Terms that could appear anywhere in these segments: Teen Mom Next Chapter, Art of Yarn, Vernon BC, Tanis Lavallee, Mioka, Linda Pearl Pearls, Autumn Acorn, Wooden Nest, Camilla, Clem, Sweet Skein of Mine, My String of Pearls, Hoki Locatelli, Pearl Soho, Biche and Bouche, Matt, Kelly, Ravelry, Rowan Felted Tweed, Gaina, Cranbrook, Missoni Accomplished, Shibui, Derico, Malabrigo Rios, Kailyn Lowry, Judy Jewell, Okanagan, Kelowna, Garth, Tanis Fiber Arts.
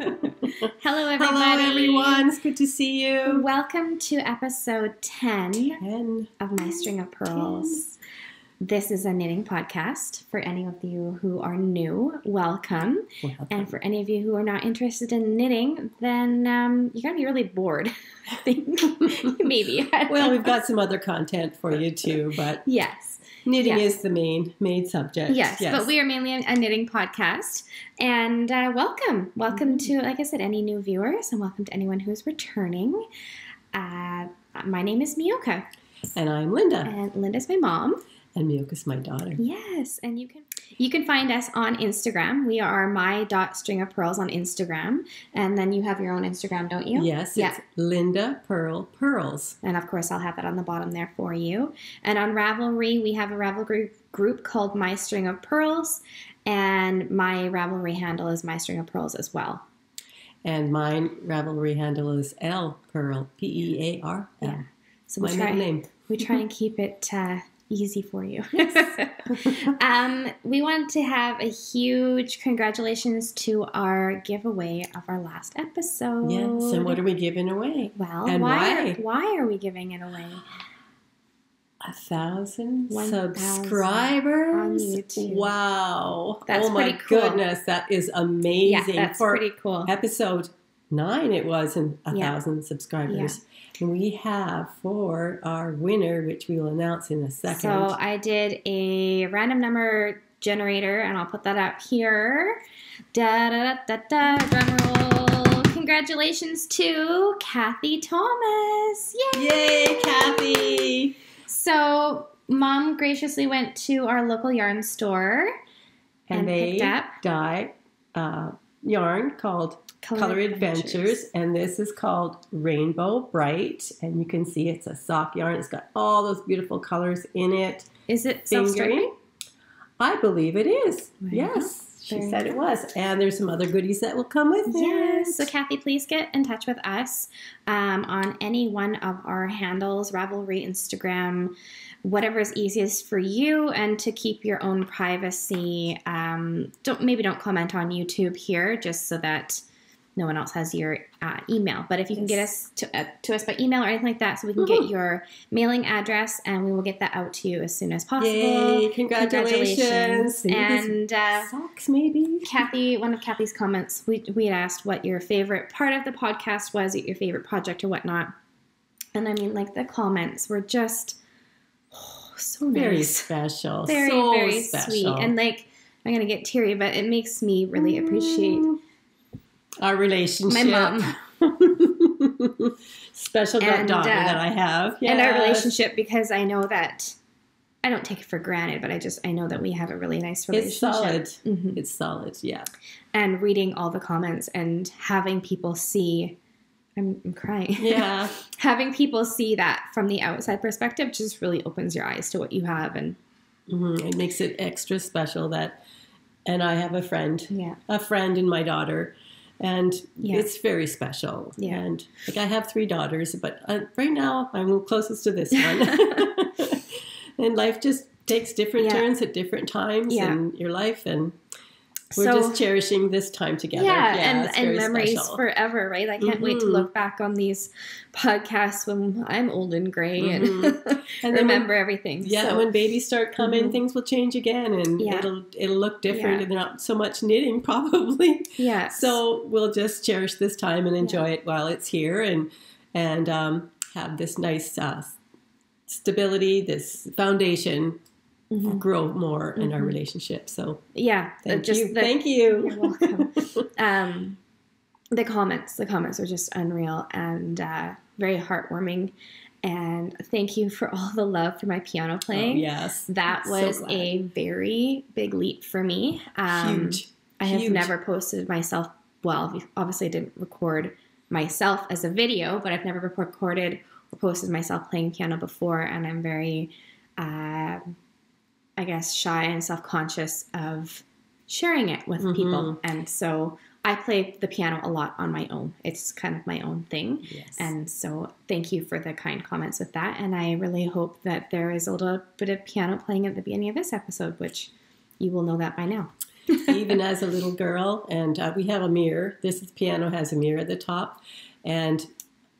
Hello, everybody. Hello, everyone. It's good to see you. Welcome to episode 10 of My String of Pearls. This is a knitting podcast. For any of you who are new, welcome. And for any of you who are not interested in knitting, then you're going to be really bored, I think. Maybe. Well, we've got some other content for you, too, but... Yes. Knitting is the main subject. Yes, but we are mainly a knitting podcast. And welcome. Welcome to, like I said, any new viewers, and welcome to anyone who's returning. My name is Mioka. And I'm Linda. And Linda's my mom. And Mioka's my daughter. Yes, and you can find us on Instagram. We are my.stringofpearls on Instagram. And then you have your own Instagram, don't you? Yes, it's Linda Pearl Pearls. And of course, I'll have that on the bottom there for you. And on Ravelry, we have a Ravelry group called My String of Pearls. And my Ravelry handle is My String of Pearls as well. And my Ravelry handle is L Pearl, P-E-A-R-L. Yeah. So my middle name. We try and keep it... easy for you. Yes. We want to have a huge congratulations to our giveaway of our last episode. Yes. So what are we giving away? Well, and why are we giving it away? 1,000 subscribers on YouTube. Wow. That's pretty cool. Oh my goodness, that is amazing. Yeah, that's pretty cool. Episode 9 it was, and 1,000 subscribers. Yeah. And we have for our winner, which we will announce in a second. So I did a random number generator, and I'll put that up here. Da-da-da-da-da, drum roll. Congratulations to Kathy Thomas. Yay! Yay, Kathy! So Mom graciously went to our local yarn store and they picked up dye yarn called... Color Adventures, and this is called Rainbow Bright, and you can see it's a sock yarn. It's got all those beautiful colors in it. Is it self-striping? I believe it is. Wow. Yes. She said it was. And there's some other goodies that will come with it. Yes. So, Kathy, please get in touch with us on any one of our handles, Ravelry, Instagram, whatever is easiest for you, and to keep your own privacy. Maybe don't comment on YouTube here, just so that... no one else has your email, but if you can get us to us by email or anything like that, so we can get your mailing address, and we will get that out to you as soon as possible. Yay! Congratulations! And socks, maybe. Kathy, one of Kathy's comments, we had asked what your favorite part of the podcast was, your favorite project or whatnot, and I mean, like the comments were just so nice, very special, very special. Sweet, and like I'm gonna get teary, but it makes me really appreciate. Our relationship. My mom. Special daughter that I have. Yes. And our relationship, because I know that, I don't take it for granted, but I know that we have a really nice relationship. It's solid. Mm-hmm. It's solid, yeah. And reading all the comments and having people see, I'm crying. Yeah. Having people see that from the outside perspective just really opens your eyes to what you have. And it makes it extra special that, and I have a friend. Yeah. A friend in my daughter. And it's very special. Yeah. And like I have 3 daughters, but right now I'm closest to this one. And life just takes different turns at different times in your life, and we're just cherishing this time together. Yeah, and memories forever, right? I can't wait to look back on these podcasts when I'm old and gray and remember everything. Yeah, and when babies start coming, things will change again, and it'll look different, and not so much knitting probably. Yeah. So we'll just cherish this time and enjoy it while it's here, and have this nice stability, this foundation. Grow more in our relationship. So yeah, thank you. You're welcome. The comments are just unreal and very heartwarming. And thank you for all the love for my piano playing. Oh, yes, that was a very big leap for me. Huge. I have never posted myself. Well, obviously, I didn't record myself as a video, but I've never recorded or posted myself playing piano before, and I'm very. I guess, shy and self-conscious of sharing it with people. And so I play the piano a lot on my own. It's kind of my own thing. Yes. And so thank you for the kind comments with that. And I really hope that there is a little bit of piano playing at the beginning of this episode, which you will know that by now. even as a little girl. And we have a mirror. This piano has a mirror at the top. And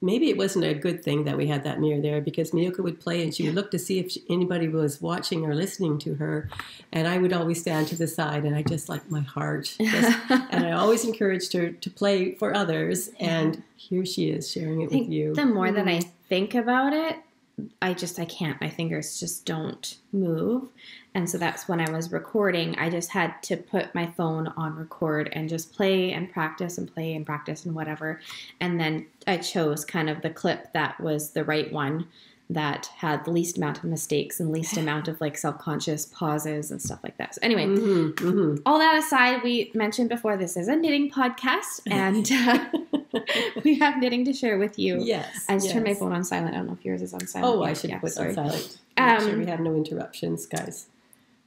maybe it wasn't a good thing that we had that mirror there, because Mioka would play and she would look to see if anybody was watching or listening to her. And I would always stand to the side, and I just, like, my heart. And I always encouraged her to play for others. And here she is sharing it with you. The more that I think about it, I can't. My fingers just don't move. And so that's when I was recording. I just had to put my phone on record and just play and practice and play and practice and whatever. And then I chose kind of the clip that was the right one, that had the least amount of mistakes and least amount of, like, self-conscious pauses and stuff like that. So anyway, all that aside, we mentioned before, this is a knitting podcast, and we have knitting to share with you. Yes. I just turned my phone on silent. I don't know if yours is on silent. Oh, I should put it on silent. Make sure we have no interruptions, guys.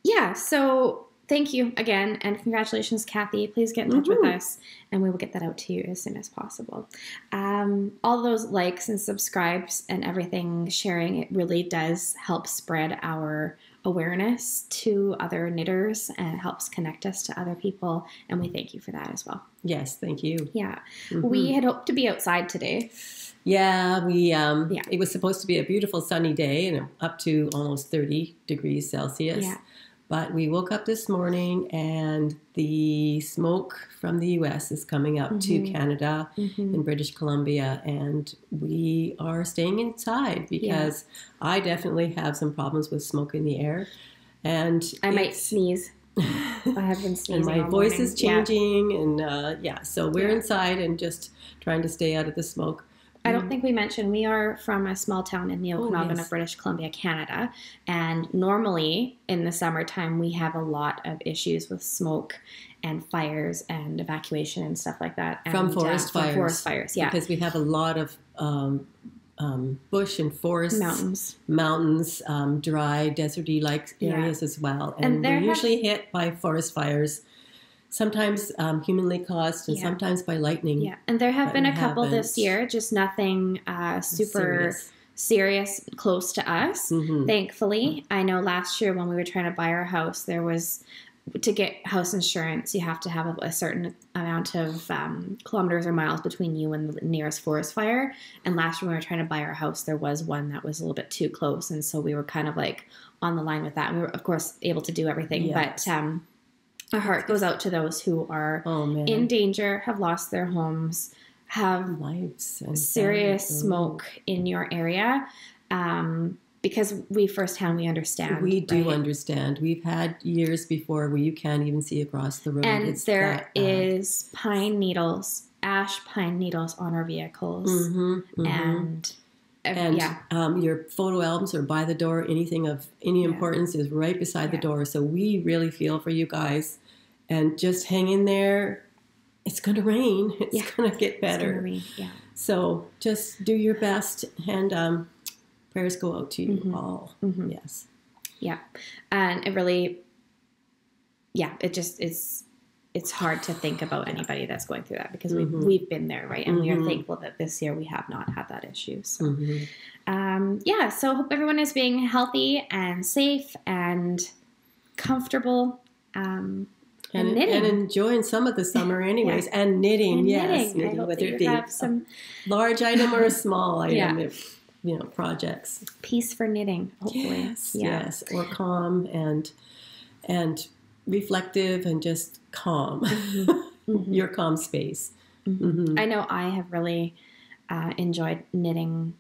Yeah, so thank you again, and congratulations, Kathy. Please get in touch with us, and we will get that out to you as soon as possible. All those likes and subscribes and everything, sharing, it really does help spread our awareness to other knitters and helps connect us to other people, and we thank you for that as well. Yes, thank you. Yeah. We had hoped to be outside today. Yeah, it was supposed to be a beautiful sunny day and up to almost 30 degrees Celsius. Yeah. But we woke up this morning, and the smoke from the U.S. is coming up to Canada and British Columbia, and we are staying inside because I definitely have some problems with smoke in the air, and I might sneeze. I have been sneezing. And my voice is changing, and so we're inside and just trying to stay out of the smoke. I don't think we mentioned we are from a small town in the Okanagan of British Columbia, Canada. And normally in the summertime, we have a lot of issues with smoke and fires and evacuation and stuff like that. And, from forest fires, yeah. Because we have a lot of bush and forests, mountains, dry, deserty-like areas as well. And we're usually hit by forest fires. Sometimes humanly caused, and sometimes by lightning. Yeah, and there have been a couple this year, just nothing super serious close to us, thankfully. I know last year when we were trying to buy our house, there was, to get house insurance, you have to have a certain amount of kilometers or miles between you and the nearest forest fire. And last year when we were trying to buy our house, there was one that was a little bit too close. And so we were kind of like on the line with that. And we were, of course, able to do everything. Yes. But our heart goes out to those who are in danger, have lost their homes, have lives and serious smoke in your area, because we firsthand, we understand. We do understand. We've had years before where you can't even see across the road. And there is ash pine needles on our vehicles. And your photo albums are by the door. Anything of any importance is right beside the door. So we really feel for you guys. And just hang in there. It's going to rain. It's going to get better. It's going to rain, yeah. So just do your best. And prayers go out to you all. Yes. Yeah. And it really, it just is... It's hard to think about anybody that's going through that, because we've been there, right? And we are thankful that this year we have not had that issue. So, so hope everyone is being healthy and safe and comfortable and knitting. And enjoying some of the summer anyways. Yeah. And knitting, knitting, whether it be some large item or a small item, if, you know, projects. Peace for knitting, hopefully. Yes, yes. Or calm and reflective and just calm, your calm space. I know I have really enjoyed knitting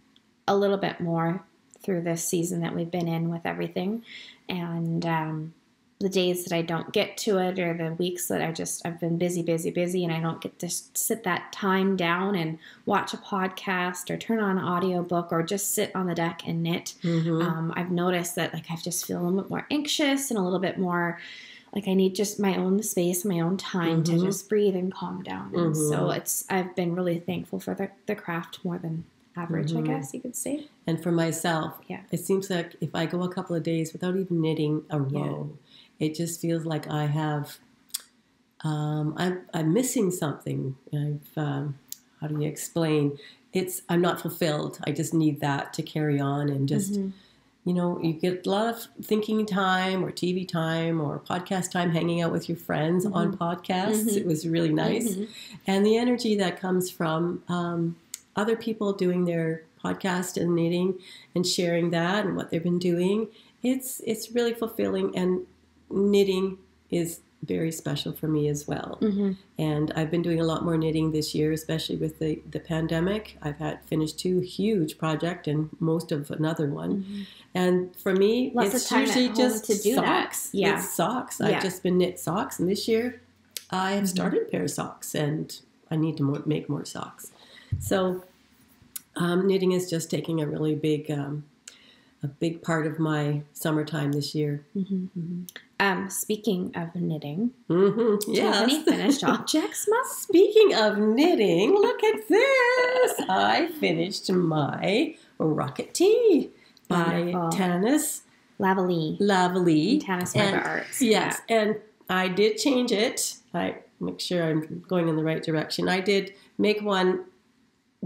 a little bit more through this season that we've been in with everything. And the days that I don't get to it, or the weeks that I've been busy, busy, busy, and I don't get to sit that time down and watch a podcast or turn on an audiobook or just sit on the deck and knit. I've noticed that, like, I just feel a little bit more anxious and a little bit more... Like, I need just my own space, my own time to just breathe and calm down. And so I've been really thankful for the craft more than average, I guess you could say. And for myself, it seems like if I go a couple of days without even knitting a row, it just feels like I have, I'm missing something. How do you explain? I'm not fulfilled. I just need that to carry on and just you know, you get a lot of thinking time or TV time or podcast time hanging out with your friends mm-hmm. on podcasts. Mm-hmm. It was really nice. Mm-hmm. And the energy that comes from other people doing their podcast and knitting and sharing that and what they've been doing, it's really fulfilling, and knitting is very special for me as well. Mm-hmm. And I've been doing a lot more knitting this year, especially with the pandemic. I've finished 2 huge projects and most of another one. Mm-hmm. And for me, it's usually just socks. Yeah. It's socks. Yeah. I've just been knit socks. And this year I have mm-hmm. started a pair of socks, and I need to make more socks. So knitting is just taking a really big a big part of my summertime this year. Mm-hmm. Mm-hmm. Speaking of knitting, mm-hmm. yes. do you have any finished objects, Mom? Speaking of knitting, look at this. I finished my Rocket Tea by Tanis Lavallee. Tanis Fiber Arts. Yes, yeah. And I did change it. I make sure I'm going in the right direction. I did make one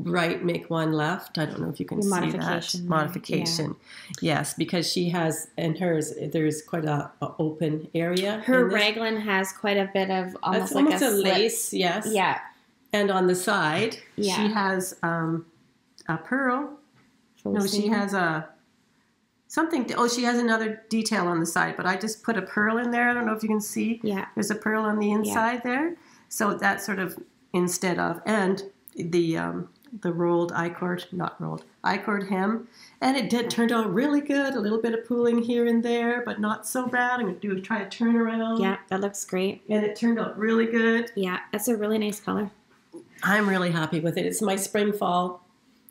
right, make one left. I don't know if you can see that. Modification. Yeah. Yes, because she has, in hers, there's quite a open area. Her raglan has quite a bit of almost like a lace. Yes. Yeah. And on the side, yeah. she has a pearl. She has a something. She has another detail on the side, but I just put a pearl in there. I don't know if you can see. Yeah. There's a pearl on the inside yeah. there. So that sort of instead of, and the rolled I-cord hem, and it turned out really good. A little bit of pooling here and there, but not so bad. I'm going to try a turnaround. Yeah, that looks great. And it turned out really good. Yeah, that's a really nice color. I'm really happy with it. It's my spring fall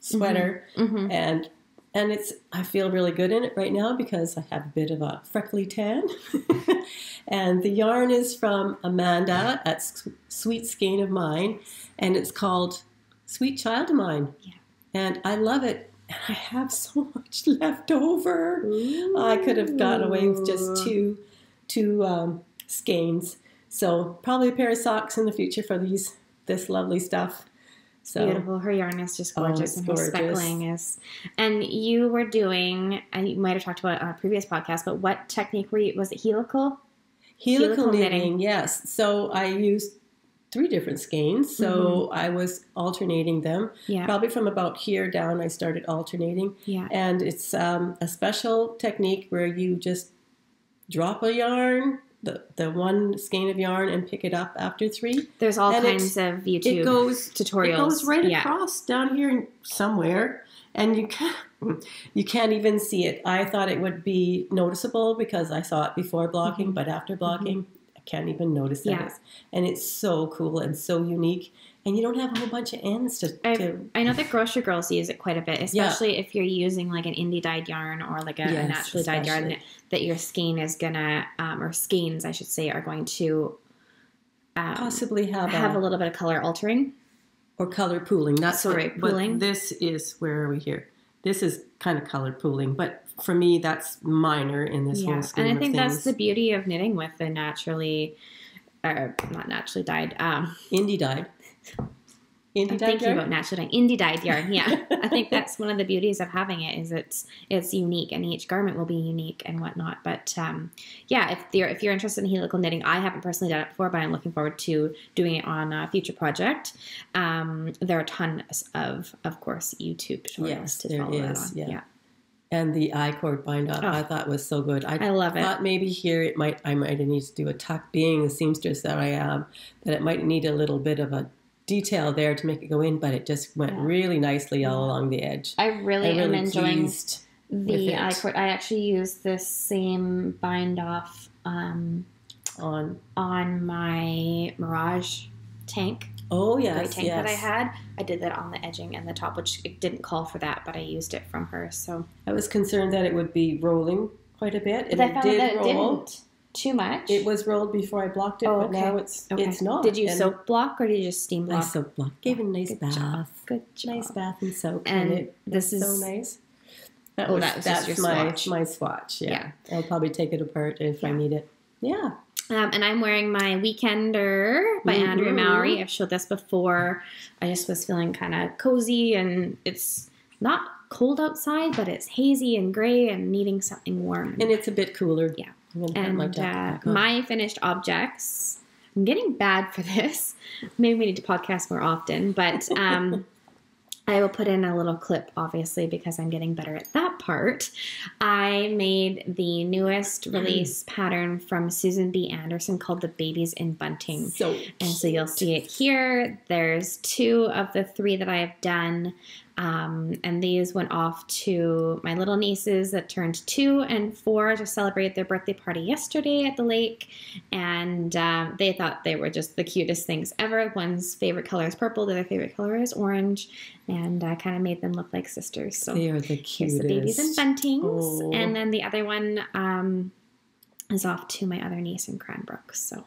sweater, mm-hmm. and it's I feel really good in it right now because I have a bit of a freckly tan. And the yarn is from Amanda at Sweet Skein of Mine, and it's called Sweet Child of Mine. Yeah. And I love it. And I have so much left over. Ooh. I could have got away with just two skeins. So probably a pair of socks in the future for this lovely stuff. So beautiful. Her yarn is just gorgeous. Oh, and gorgeous. Her speckling is. And you were doing, and you might have talked about it on a previous podcast, but what technique were you, was it helical? Helical knitting, yes. So I used 3 different skeins, so mm-hmm. I was alternating them. Yeah. Probably from about here down, I started alternating. Yeah. And it's a special technique where you just drop a yarn, the one skein of yarn, and pick it up after 3. There's all kinds of YouTube tutorials. It goes right yeah. across down here somewhere, and you can't even see it. I thought it would be noticeable because I saw it before blocking, mm-hmm. but after blocking, mm-hmm. can't even notice that yeah. And it's so cool and so unique, and you don't have a whole bunch of ends to... I know that Grocery Girls use it quite a bit, especially yeah. if you're using like an indie dyed yarn or like a naturally dyed yarn that your skein is gonna or skeins I should say are going to possibly have a little bit of color altering or color pooling. That's sorry, what, pooling. But this is where are we here? This is kind of color pooling, but for me, that's minor in this yeah. whole scheme of things. And I think that's the beauty of knitting with the indie dyed. I'm thinking about naturally dyed, indie dyed yarn. Yeah, I think that's one of the beauties of having it is it's unique, and each garment will be unique and whatnot. But yeah, if you're interested in helical knitting, I haven't personally done it before, but I'm looking forward to doing it on a future project. There are tons of course, YouTube tutorials yes, to follow that on. Yeah. And the I-cord bind up, I thought was so good. I love it. I thought maybe here I might need to do a tuck, being the seamstress that I am, that it might need a little bit of a detail there to make it go in, but it just went yeah. really nicely all along the edge. I really am enjoying the I-cord. I actually used this same bind off on my Mirage tank. Oh yes, the white tank yes. that I had. I did that on the edging and the top, which it didn't call for that, but I used it from her. So I was concerned that it would be rolling quite a bit, and it did roll too much. It was rolled before I blocked it, but now it's not. Did you soap block or did you just steam block? I soap block. Gave it a nice bath. Job. Good job. Nice bath and soap, and this is so nice. That's my swatch. Yeah. I'll probably take it apart if I need it. Yeah. And I'm wearing my Weekender by mm-hmm. Andrea Mowry. I've showed this before. I just was feeling kind of cozy, and it's not cold outside, but it's hazy and gray and needing something warm. And it's a bit cooler. Yeah. And my finished objects, I'm getting bad for this. Maybe we need to podcast more often, but I will put in a little clip, obviously, because I'm getting better at that part. I made the newest release pattern from Susan B. Anderson called the Babies in Bunting. So cute. And so you'll see it here. There's two of the three that I have done. And these went off to my little nieces that turned 2 and 4 to celebrate their birthday party yesterday at the lake. And they thought they were just the cutest things ever. One's favorite color is purple. The other favorite color is orange. And I kind of made them look like sisters. So they are the cutest. Here's the Babies and Buntings. Oh. And then the other one is off to my other niece in Cranbrook. So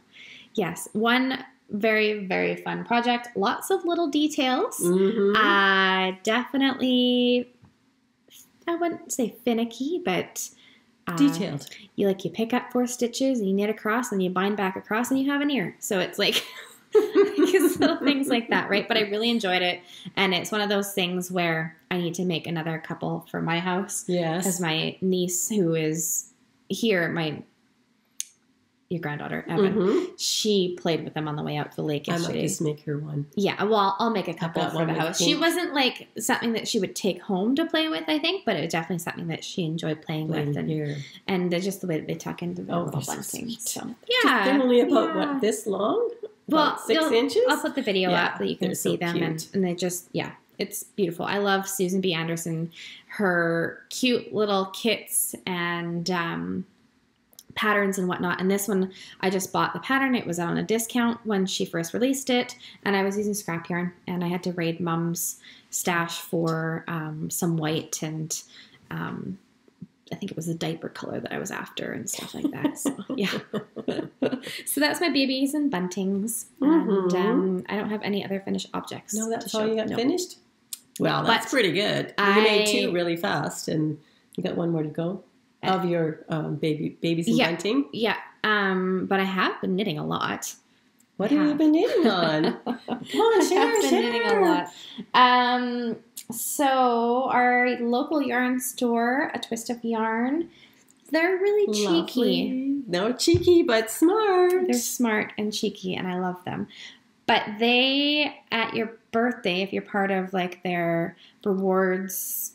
yes, one... very, very fun project. Lots of little details. Mm-hmm. Definitely, I wouldn't say finicky, but... detailed. You pick up 4 stitches, and you knit across, and you bind back across, and you have an ear. So it's like... little things like that, right? But I really enjoyed it, and it's one of those things where I need to make another couple for my house. Yes. Because my niece, who is here, your granddaughter, Evan, she played with them on the way out to the lake yesterday. I might just make her one. Yeah, well, I'll make a couple for the house. She wasn't, like, something that she would take home to play with, I think, but it was definitely something that she enjoyed playing with. And just the way that they tuck into the little bunting. So, yeah. They're only about, what, this long? Well, 6 inches? I'll put the video up so you can see them. And they just, it's beautiful. I love Susan B. Anderson, her cute little kits and... patterns and whatnot. And this one, I just bought the pattern. It was on a discount when she first released it, and I was using scrap yarn, and I had to raid Mom's stash for some white and I think it was the diaper color that I was after and stuff like that. So, yeah. So that's my Babies and Buntings. And I don't have any other finished objects. No, that's all you got finished? Well, that's pretty good. You made 2 really fast, and you got 1 more to go. Of your babies and bunting? Yeah. But I have been knitting a lot. What have you been knitting on? Come on, share. Knitting a lot. So our local yarn store, A Twist of Yarn, they're really cheeky. No, cheeky, but smart. They're smart and cheeky, and I love them. But they, at your birthday, if you're part of, like, their rewards...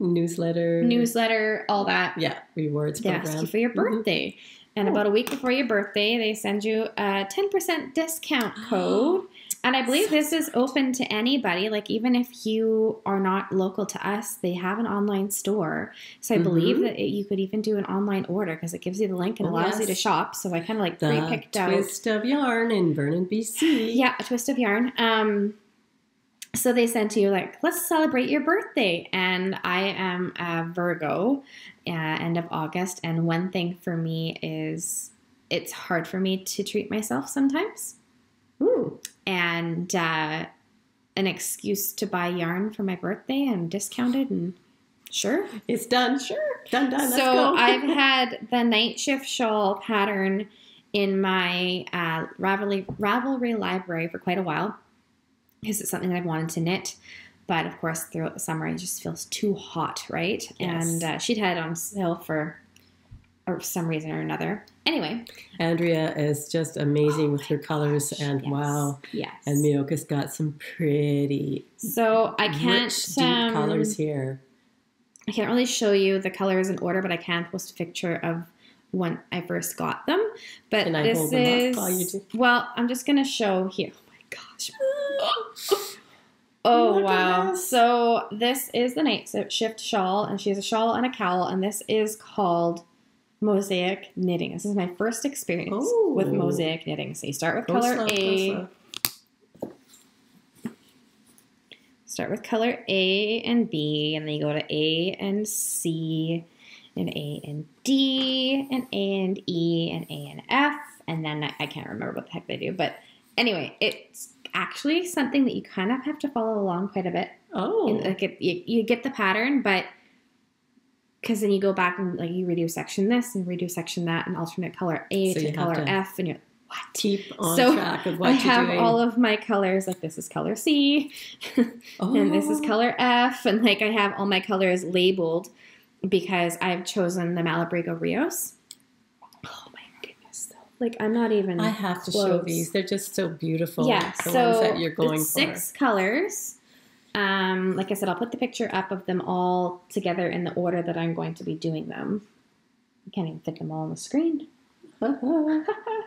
Newsletter, all that. Yeah, rewards program. They ask you for your birthday. And about a week before your birthday, they send you a 10% discount code. And I believe this is open to anybody. Like, even if you are not local to us, they have an online store. So I believe that you could even do an online order because it gives you the link and allows you to shop. So I kind of, like, pre-picked out. A Twist of Yarn in Vernon, BC. Yeah, A Twist of Yarn. So they sent you, like, let's celebrate your birthday. And I am a Virgo, end of August. And one thing for me is it's hard for me to treat myself sometimes. Ooh. And an excuse to buy yarn for my birthday and discounted and sure. It's done. Sure. Done. Let's go. So I've had the night shift shawl pattern in my Ravelry library for quite a while. Because it's something that I've wanted to knit, but of course throughout the summer it just feels too hot, right? Yes. And she'd had it on sale for some reason or another. Anyway. Andrea is just amazing with her colors and wow. Yes. And Mioka's got some pretty rich, deep colors here. I can't really show you the colors in order, but I can post a picture of when I first got them. But and I this hold them is, up while you do. Well, I'm just going to show here. Gosh. Oh wow. So this is the night shift shawl, and she has a shawl and a cowl, and this is called mosaic knitting. This is my first experience with mosaic knitting. So you start with color A and B, and then you go to A and C and A and D and A and E and A and F, and then I can't remember what the heck they do, but anyway, it's actually something that you kind of have to follow along quite a bit. Oh. And, like, you get the pattern, but because then you go back and, like, you redo section this and redo section that and alternate color A to color F, and you're, Keep on track of what you're doing. I have all of my colors, like this is color C, and this is color F, and like I have all my colors labeled because I've chosen the Malabrigo Rios. Oh my goodness, though. Like I'm not even I have close. To show these. They're just so beautiful. Yeah, the so ones that you're going for. 6 colors. Like I said, I'll put the picture up of them all together in the order that I'm going to be doing them. I can't even fit them all on the screen.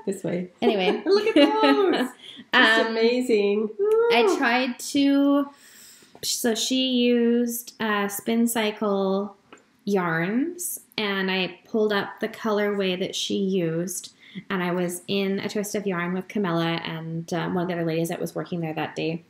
This way. Anyway. Look at those. That's amazing. Ooh. I tried to, so she used Spin Cycle yarns, and I pulled up the colorway that she used, and I was in A Twist of Yarn with Camilla and one of the other ladies that was working there that day.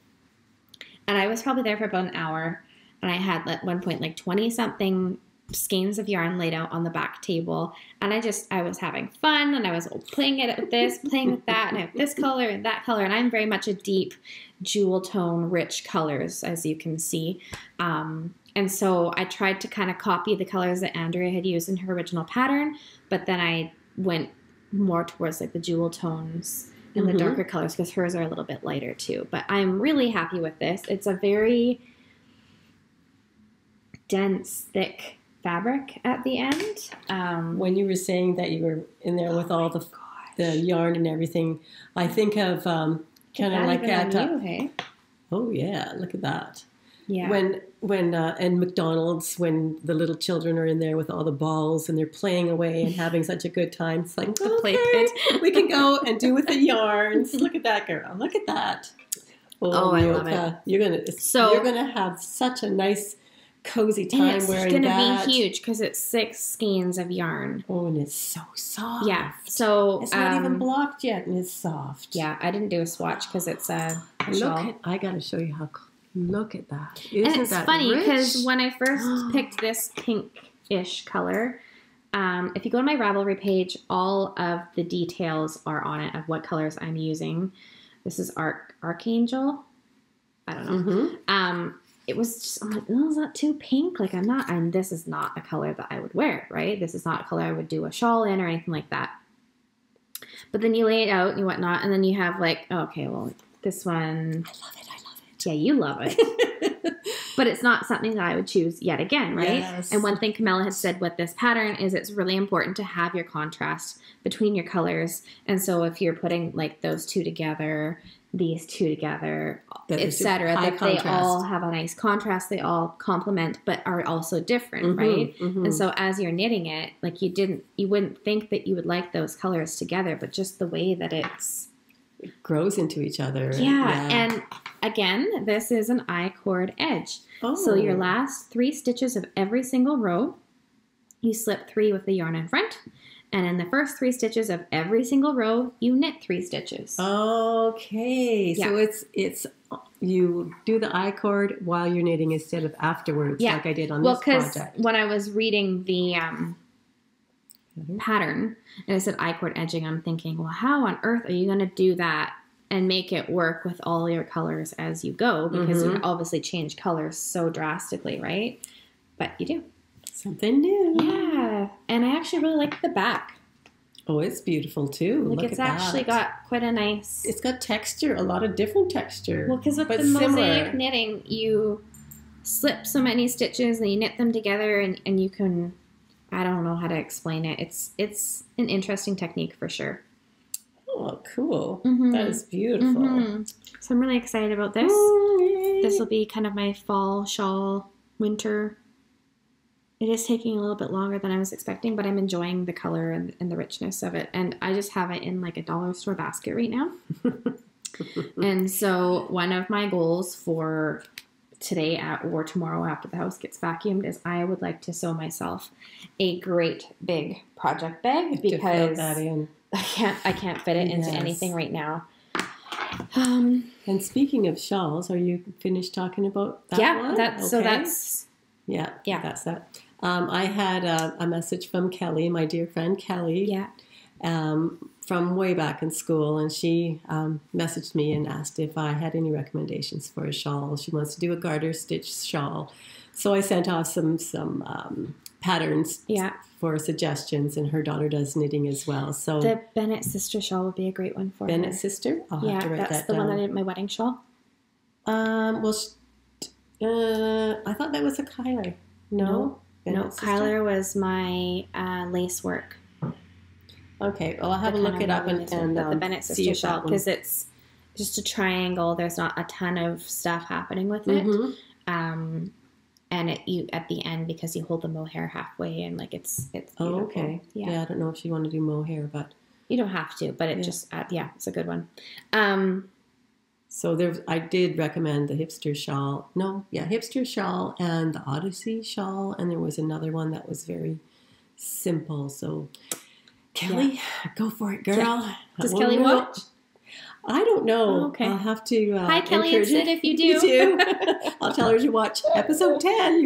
And I was probably there for about an hour, and I had at one point like 20-something skeins of yarn laid out on the back table, and I was having fun, and I was playing it with this, playing with that, and I have this color and that color, and I'm very much a deep jewel tone rich colors, as you can see, and so I tried to kind of copy the colors that Andrea had used in her original pattern, but then I went more towards like the jewel tones and the darker colors because hers are a little bit lighter too. But I'm really happy with this. It's a very dense, thick fabric at the end. When you were saying that you were in there with all the yarn and everything, I think of kind of like that. You, hey? Oh yeah, look at that. Yeah. When McDonald's, when the little children are in there with all the balls and they're playing away and having such a good time, it's like the play pit. We can go and do with the yarns. Look at that girl. Look at that. Oh, Mioka. I love it. You're gonna have such a nice, cozy time wearing that. It's gonna be huge because it's 6 skeins of yarn. Oh, and it's so soft. Yeah, so it's not even blocked yet, and it's soft. Yeah, I didn't do a swatch because it's a shawl. I gotta show you how. Look at that. Isn't and it's that funny because when I first picked this pinkish color, if you go to my Ravelry page, all of the details are on it of what colors I'm using. This is Archangel. I don't know. It was just, I'm like, oh, is that too pink? Like, this is not a color that I would wear, right? This is not a color I would do a shawl in or anything like that. But then you lay it out and whatnot, and then you have, like, oh, okay, well, this one. I love it. I love it. Yeah, you love it. But it's not something that I would choose yet again, right? Yes. And one thing Camilla had said with this pattern is it's really important to have your contrast between your colors. And so if you're putting, like, those two together, these two together, etc., that they all have a nice contrast, they all complement, but are also different, right? And so as you're knitting it, like you wouldn't think that you would like those colors together, but just the way that it grows into each other. Yeah, and again, this is an I-cord edge. Oh. So your last 3 stitches of every single row, you slip 3 with the yarn in front. And in the first 3 stitches of every single row, you knit 3 stitches. Okay. Yeah. So it's you do the I-cord while you're knitting instead of afterwards, like I did on this project. Well, because when I was reading the pattern, and it said I-cord edging, I'm thinking, well, how on earth are you going to do that and make it work with all your colors as you go? Because you obviously change colors so drastically, right? But you do. Something new. Yeah. And I actually really like the back. Oh, it's beautiful too. Like it's actually got quite a nice... It's got texture, a lot of different texture. Well, because with the mosaic knitting, you slip so many stitches and you knit them together and you can... I don't know how to explain it. It's an interesting technique for sure. Oh, cool. That is beautiful. So I'm really excited about this. Yay. This will be kind of my fall shawl, winter... It is taking a little bit longer than I was expecting, but I'm enjoying the color and the richness of it. And I just have it in like a dollar store basket right now. And so one of my goals for today or tomorrow after the house gets vacuumed is I would like to sew myself a great big project bag because I can't fit it into anything right now. And speaking of shawls, are you finished talking about that one? Yeah, that's that. I had a message from Kelly, my dear friend Kelly, from way back in school, and she messaged me and asked if I had any recommendations for a shawl. She wants to do a garter stitch shawl, so I sent off some patterns for suggestions, and her daughter does knitting as well. So the Bennett sister shawl would be a great one for Bennett her. Sister? I'll have to write that down. Yeah, that's the one I did at my wedding shawl. I thought that was a Kyler. No, Kyler was my lace work. Okay, well, I'll have a look it up and the Bennett sister shawl, because it's just a triangle. There's not a ton of stuff happening with it. Mm-hmm. And you at the end, because you hold the mohair halfway, and like it's beautiful. Oh, okay. Yeah, I don't know if you want to do mohair, but you don't have to. But it just it's a good one. So I did recommend the hipster shawl. Hipster shawl and the Odyssey shawl, and there was another one that was very simple. So Kelly, go for it, girl. Does Kelly watch? I don't know. Oh, okay. I'll have to. Hi, Kelly and Sid, if you do. I'll tell her to watch episode 10.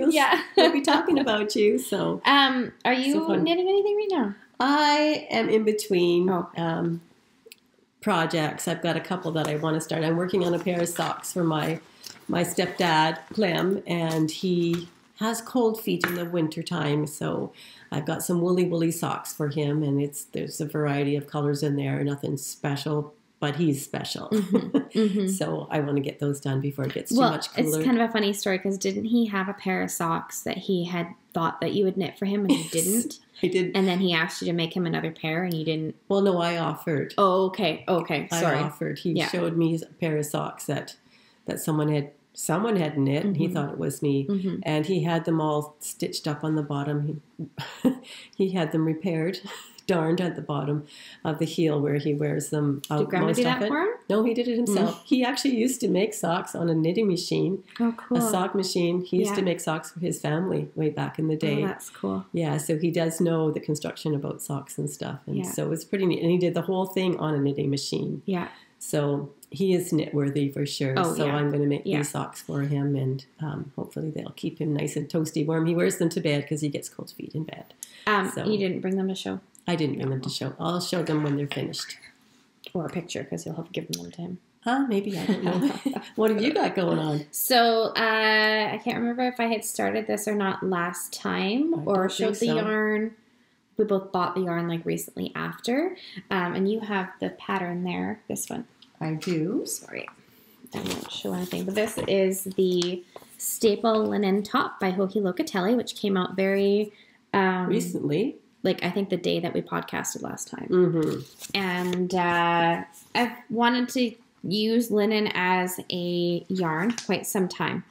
We'll be talking about you. So, are you knitting anything right now? I am in between projects. I've got a couple that I want to start. I'm working on a pair of socks for my stepdad, Clem, and he has cold feet in the wintertime, so I've got some woolly socks for him, and there's a variety of colors in there. Nothing special, but he's special. Mm-hmm. So I want to get those done before it gets too much cooler. It's kind of a funny story, because didn't he have a pair of socks that he had thought that you would knit for him, and you didn't? I did. And then he asked you to make him another pair, and you didn't? Well, no, I offered. Oh, okay. Sorry. I offered. He showed me a pair of socks that someone had knit, and mm-hmm. he thought it was me, mm-hmm. and he had them all stitched up on the bottom. He had them repaired. Darned at the bottom of the heel where he wears them. Did Grandma do that for him? No, he did it himself. Mm. He actually used to make socks on a knitting machine. Oh, cool. A sock machine. He used to make socks for his family way back in the day. Oh, that's cool. Yeah, so he does know the construction about socks and stuff. And so it's pretty neat. And he did the whole thing on a knitting machine. Yeah. So he is knit-worthy for sure. Oh, so I'm going to make these socks for him, and hopefully they'll keep him nice and toasty warm. He wears them to bed because he gets cold feet in bed. You didn't bring them to show? I didn't bring them to show. I'll show them when they're finished. Or a picture, because you'll have given them to him. Maybe. I don't know. What have you got going on? So I can't remember if I had started this or not last time, or showed the yarn. We both bought the yarn like recently after. And you have the pattern there, this one. I do. Sorry. I won't show anything. But this is the staple linen top by Hoki Locatelli, which came out very... recently. Like, I think the day that we podcasted last time. Mm-hmm. And I've wanted to use linen as a yarn quite some time.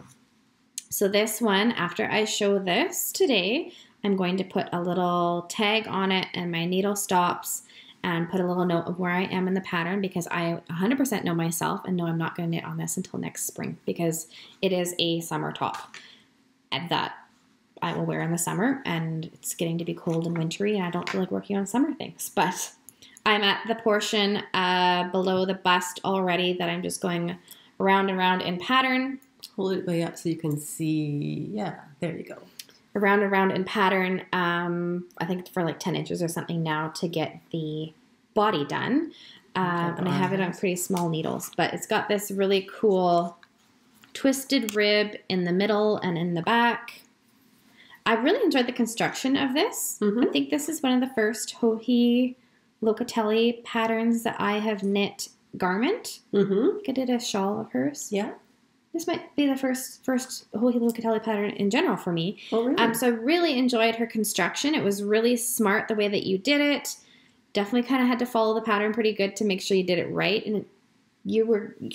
So this one, after I show this today, I'm going to put a little tag on it and my needle stops and put a little note of where I am in the pattern, because I 100% know myself and know I'm not going to knit on this until next spring, because it is a summer top at that I will wear in the summer, and it's getting to be cold and wintry, and I don't feel like working on summer things. But I'm at the portion below the bust already that I'm just going around and around in pattern. Hold it way up so you can see. Yeah, there you go. Around and around in pattern, I think for like 10 inches or something now to get the body done. And I have it on pretty small needles, but it's got this really cool twisted rib in the middle and in the back. I really enjoyed the construction of this. Mm-hmm. I think this is one of the first Hoki Locatelli patterns that I have knit garment. Mm-hmm. I think I did a shawl of hers. Yeah. This might be the first Hoki Locatelli pattern in general for me. Oh, really? So I really enjoyed her construction. It was really smart the way that you did it. Definitely kind of had to follow the pattern pretty good to make sure you did it right. And you were thinking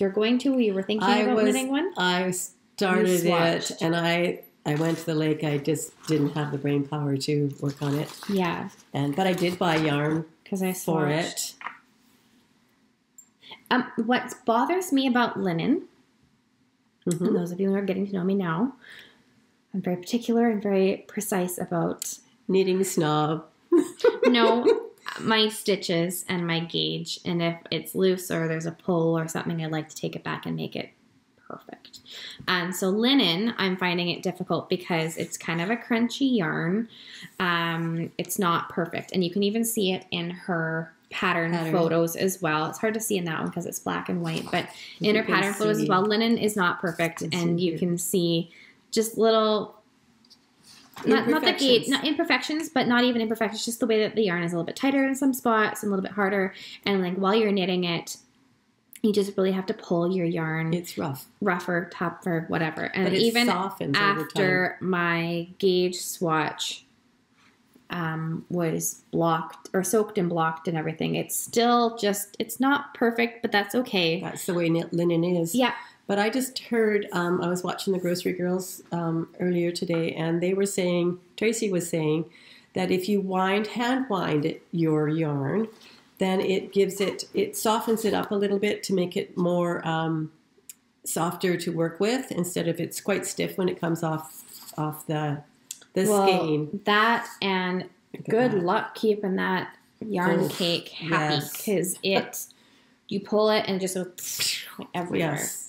about knitting one? I started it and I went to the lake. I just didn't have the brain power to work on it. Yeah. But I did buy yarn for it. What bothers me about linen, mm-hmm. and those of you who are getting to know me now, I'm very particular and very precise about... knitting snob. No, my stitches and my gauge. And if it's loose or there's a pull or something, I'd like to take it back and make it perfect. So linen, I'm finding it difficult because it's kind of a crunchy yarn. It's not perfect. And you can even see it in her pattern photos as well. It's hard to see in that one because it's black and white, but in her pattern photos as well, linen is not perfect. And you can see just little Not the gate, not imperfections, but not even imperfections, just the way that the yarn is a little bit tighter in some spots and a little bit harder. And like while you're knitting it, you just really have to pull your yarn. It's rough. Rougher, tougher, whatever. And but it even softens after my gauge swatch was blocked or soaked and blocked and everything, it's still just, it's not perfect, but that's okay. That's the way linen is. Yeah. But I just heard, I was watching the Grocery Girls earlier today, and they were saying, Tracy was saying, that if you hand wind your yarn, then it gives it, it softens it up a little bit to make it more softer to work with, instead of it's quite stiff when it comes off the skein. That, and good luck keeping that yarn cake happy, because it... You pull it and just goes everywhere. Yes.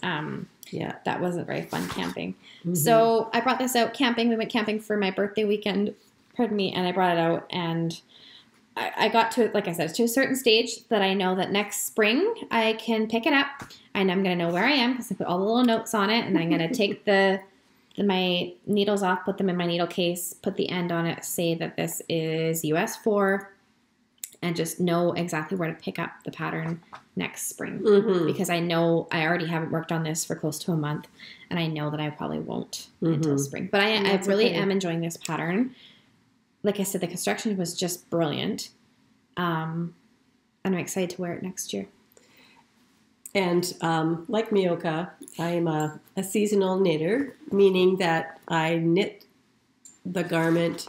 Yeah, that wasn't very fun camping. Mm-hmm. So I brought this out camping. We went camping for my birthday weekend, pardon me, and I brought it out. And I got to it, like I said, to a certain stage that I know that next spring I can pick it up and I'm going to know where I am because I put all the little notes on it, and I'm going to take my needles off, put them in my needle case, put the end on it, say that this is US 4. And just know exactly where to pick up the pattern next spring. Mm-hmm. Because I know I already haven't worked on this for close to a month, and I know that I probably won't until spring. But I really am enjoying this pattern. Like I said, the construction was just brilliant. And I'm excited to wear it next year. And like Mioka, I am a seasonal knitter, meaning that I knit the garment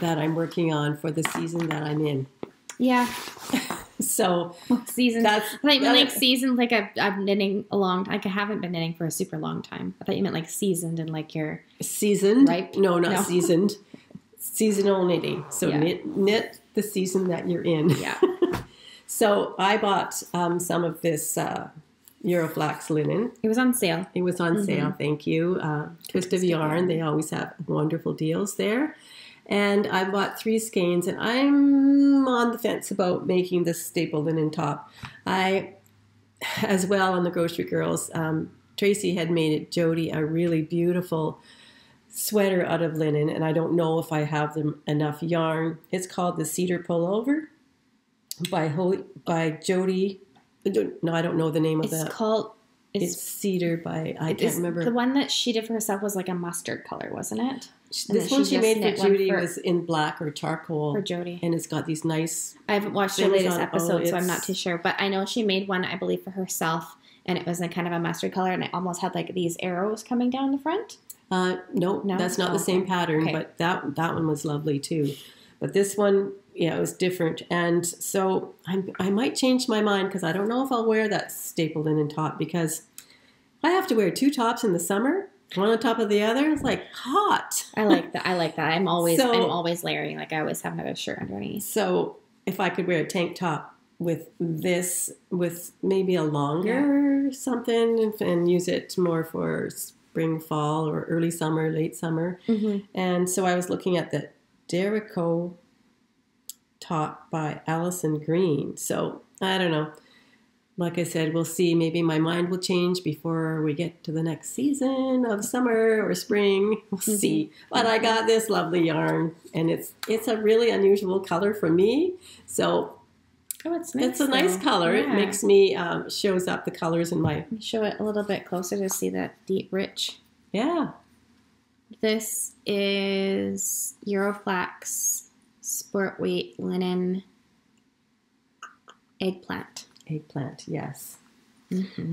that I'm working on for the season that I'm in. Yeah. So season. That's, I thought you meant like season, like I've knitting a long time. Like I haven't been knitting for a super long time. I thought you meant like seasoned and like you're seasoned. Ripe. No, not seasoned. Seasonal knitting. So yeah. knit the season that you're in. Yeah. So I bought some of this Euroflax linen. It was on sale. It was on sale. Thank you. Twist of Yarn. They always have wonderful deals there. And I bought 3 skeins, and I'm on the fence about making this staple linen top. As well on the Grocery Girls, Tracy had made it, Jody, a really beautiful sweater out of linen, and I don't know if I have enough yarn. It's called the Cedar Pullover by Jody. No, I don't know the name of that. It's cedar by, I can't remember. The one that she did for herself was like a mustard color, wasn't it? This one she made for Judy was in black or charcoal. For Jody. And it's got these nice... I haven't watched her latest episode, so I'm not too sure. But I know she made one, I believe, for herself. And it was a kind of a mustard color. And it almost had like these arrows coming down the front. No, that's not the same pattern. Okay. But that one was lovely too. But this one... Yeah, it was different, and so I might change my mind because I don't know if I'll wear that staple linen top because I have to wear 2 tops in the summer, one on top of the other. It's like hot. I like that. I like that. I'm always layering. Like I always have another shirt underneath. So if I could wear a tank top with this, with maybe a longer something, and use it more for spring, fall, or early summer, late summer. Mm-hmm. And so I was looking at the Derico top by Allison Green. So I don't know. Like I said, we'll see. Maybe my mind will change before we get to the next season of summer or spring. We'll see. But I got this lovely yarn, and it's a really unusual color for me. So it's nice. It's a nice color. Yeah. It makes me shows up the colors in my. Show it a little bit closer to see that deep, rich. Yeah. This is Euroflax. Sport weight linen eggplant, yes.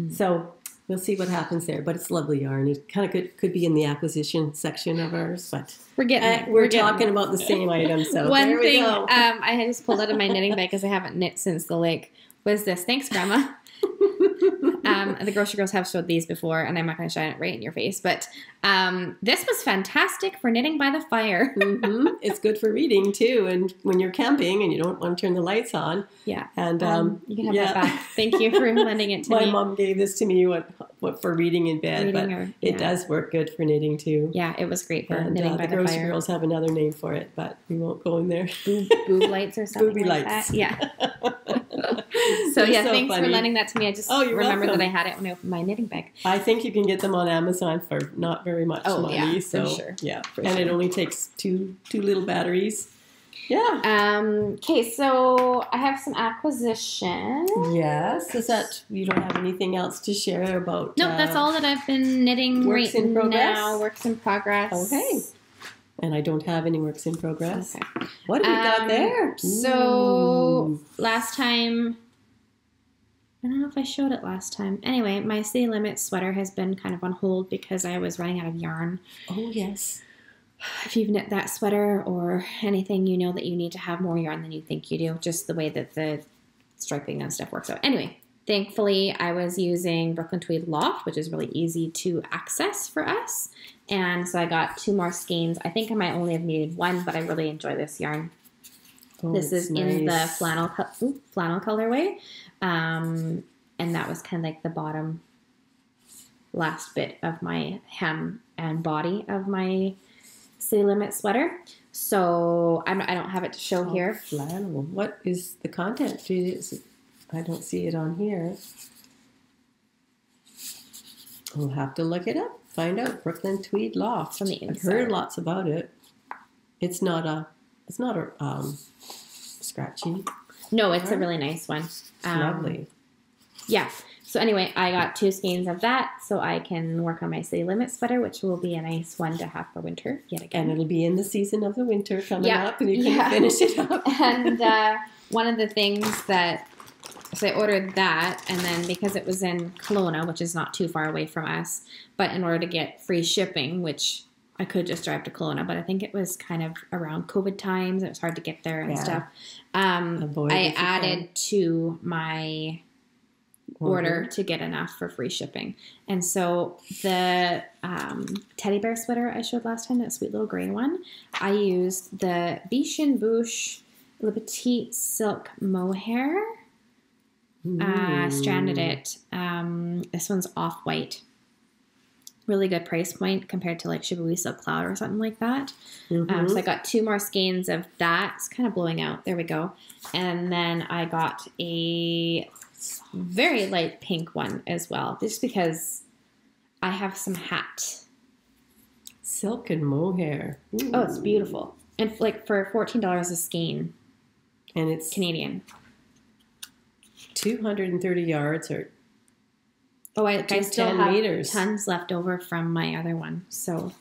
So we'll see what happens there, but it's lovely yarn. It kind of could be in the acquisition section of ours, but we're getting we're talking about the same item. So one thing I had just pulled out of my knitting bag because I haven't knit since the lake was this. Thanks, Grandma. The Grocery Girls have showed these before, and I'm not going to shine it right in your face, but this was fantastic for knitting by the fire. It's good for reading, too, and when you're camping and you don't want to turn the lights on. Yeah. And you can have that back. Thank you for lending it to me. My mom gave this to me for reading in bed, it does work good for knitting, too. Yeah, it was great for knitting by the fire. The Grocery Girls have another name for it, but we won't go in there. Boob lights or something. Boobie lights. Yeah. So, yeah, thanks for lending that to me. I just Oh, you're Remember welcome. That I had it when I opened my knitting bag. I think you can get them on Amazon for not very much money. Yeah, so, for sure. Yeah, for and sure. It only takes two little batteries. Yeah. Okay, so I have some acquisitions. Yes. Is that you don't have anything else to share about? No, that's all that I've been knitting right now. Works in progress. Okay. And I don't have any works in progress. Okay. What have you got there? So last time, I don't know if I showed it last time. Anyway, my City Limits sweater has been kind of on hold because I was running out of yarn. Oh, yes. If you've knit that sweater or anything, you know that you need to have more yarn than you think you do, just the way that the striping and stuff works out. Anyway, thankfully, I was using Brooklyn Tweed Loft, which is really easy to access for us. And so I got 2 more skeins. I think I might only have needed 1, but I really enjoy this yarn. Oh, this is nice. In the flannel colorway. And that was kind of like the bottom last bit of my hem and body of my City Limit sweater, so I don't have it to show here. Flannel. What is the content? I don't see it on here. We'll have to look it up. Find out. Brooklyn Tweed Loft. From the inside. I've heard lots about it. It's not a scratchy. No, it's a really nice one. Lovely. Yeah. So anyway, I got 2 skeins of that, so I can work on my City Limit sweater, which will be a nice one to have for winter yet again. And it'll be in the season of the winter coming up, and you can finish it up. And one of the things that, so I ordered that, and then because it was in Kelowna, which is not too far away from us, but in order to get free shipping, which I could just drive to Kelowna, but I think it was kind of around COVID times, and it was hard to get there and stuff. I added to my order to get enough for free shipping. And so the teddy bear sweater I showed last time, that sweet little green one, I used the Biche and Bouche Le Petit Silk Mohair. Stranded it. This one's off-white. Really good price point compared to like Shibui Silk Cloud or something like that. So I got 2 more skeins of that. It's kind of blowing out. There we go. And then I got a very light pink one as well, just because I have some hat. Silk and mohair. Ooh. Oh, it's beautiful. And like for $14 a skein. And it's Canadian. 230 yards or I still have tons left over from my other one. So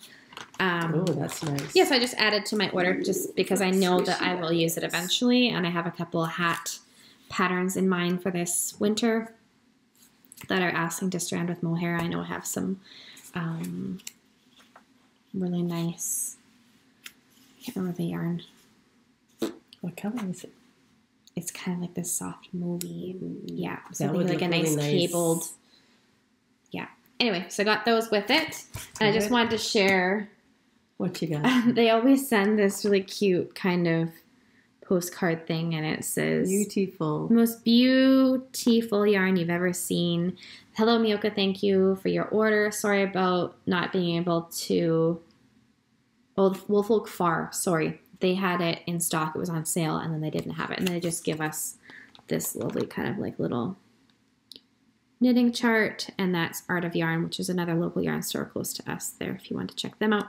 oh, that's nice. Yes, I just added to my order just because I know that I will use it eventually, and I have a couple of hat patterns in mind for this winter that are asking to strand with mohair. I know I have some really nice, I can't remember the yarn. What color is it? It's kind of like this soft movie. Yeah, something like a nice cabled. Yeah. Anyway, so I got those with it, and I just wanted to share. What you got? They always send this really cute kind of postcard thing, and it says beautiful, most beautiful yarn you've ever seen. Hello Mioka, thank you for your order. Sorry about not being able to Wolfolk Far, sorry, they had it in stock, it was on sale, and then they didn't have it, and they just give us this lovely kind of like little knitting chart, and that's Art of Yarn, which is another local yarn store close to us there if you want to check them out.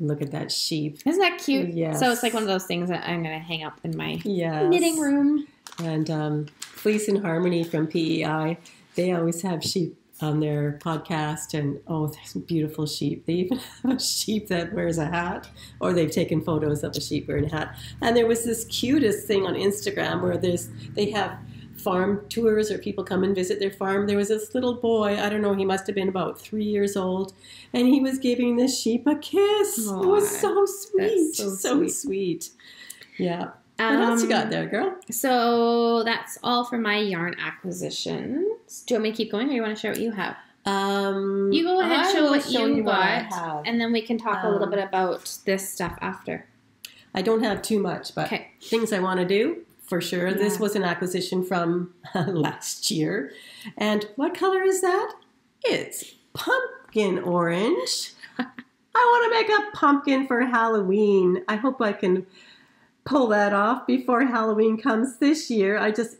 Look at that sheep. Isn't that cute? Yes. So it's like one of those things that I'm going to hang up in my knitting room. And Fleece and Harmony from PEI, they always have sheep on their podcast. And, oh, there's beautiful sheep. They even have a sheep that wears a hat. Or they've taken photos of a sheep wearing a hat. And there was this cutest thing on Instagram where they have farm tours or people come and visit their farm. There was this little boy, I don't know, he must have been about 3 years old, and he was giving this sheep a kiss. Aww, it was so sweet. So sweet. Yeah. What else you got there, girl? So that's all for my yarn acquisitions. Do you want me to keep going, or you want to share what you have? You go ahead and show what you got, and then we can talk a little bit about this stuff after. I don't have too much, but things I want to do. For sure. Yeah. This was an acquisition from last year. And what color is that? It's pumpkin orange. I want to make a pumpkin for Halloween. I hope I can pull that off before Halloween comes this year. I just,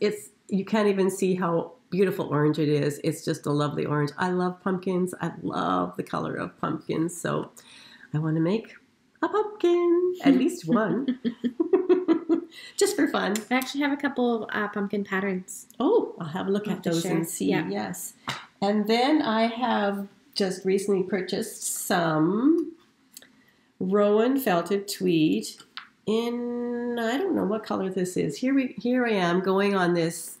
you can't even see how beautiful orange it is. It's just a lovely orange. I love pumpkins. I love the color of pumpkins. So I want to make a pumpkin, at least one, just for fun. I actually have a couple pumpkin patterns. Oh, I'll have a look at those and see. Yeah. Yes. And then I have just recently purchased some Rowan felted tweed in, I don't know what color this is. Here I am going on this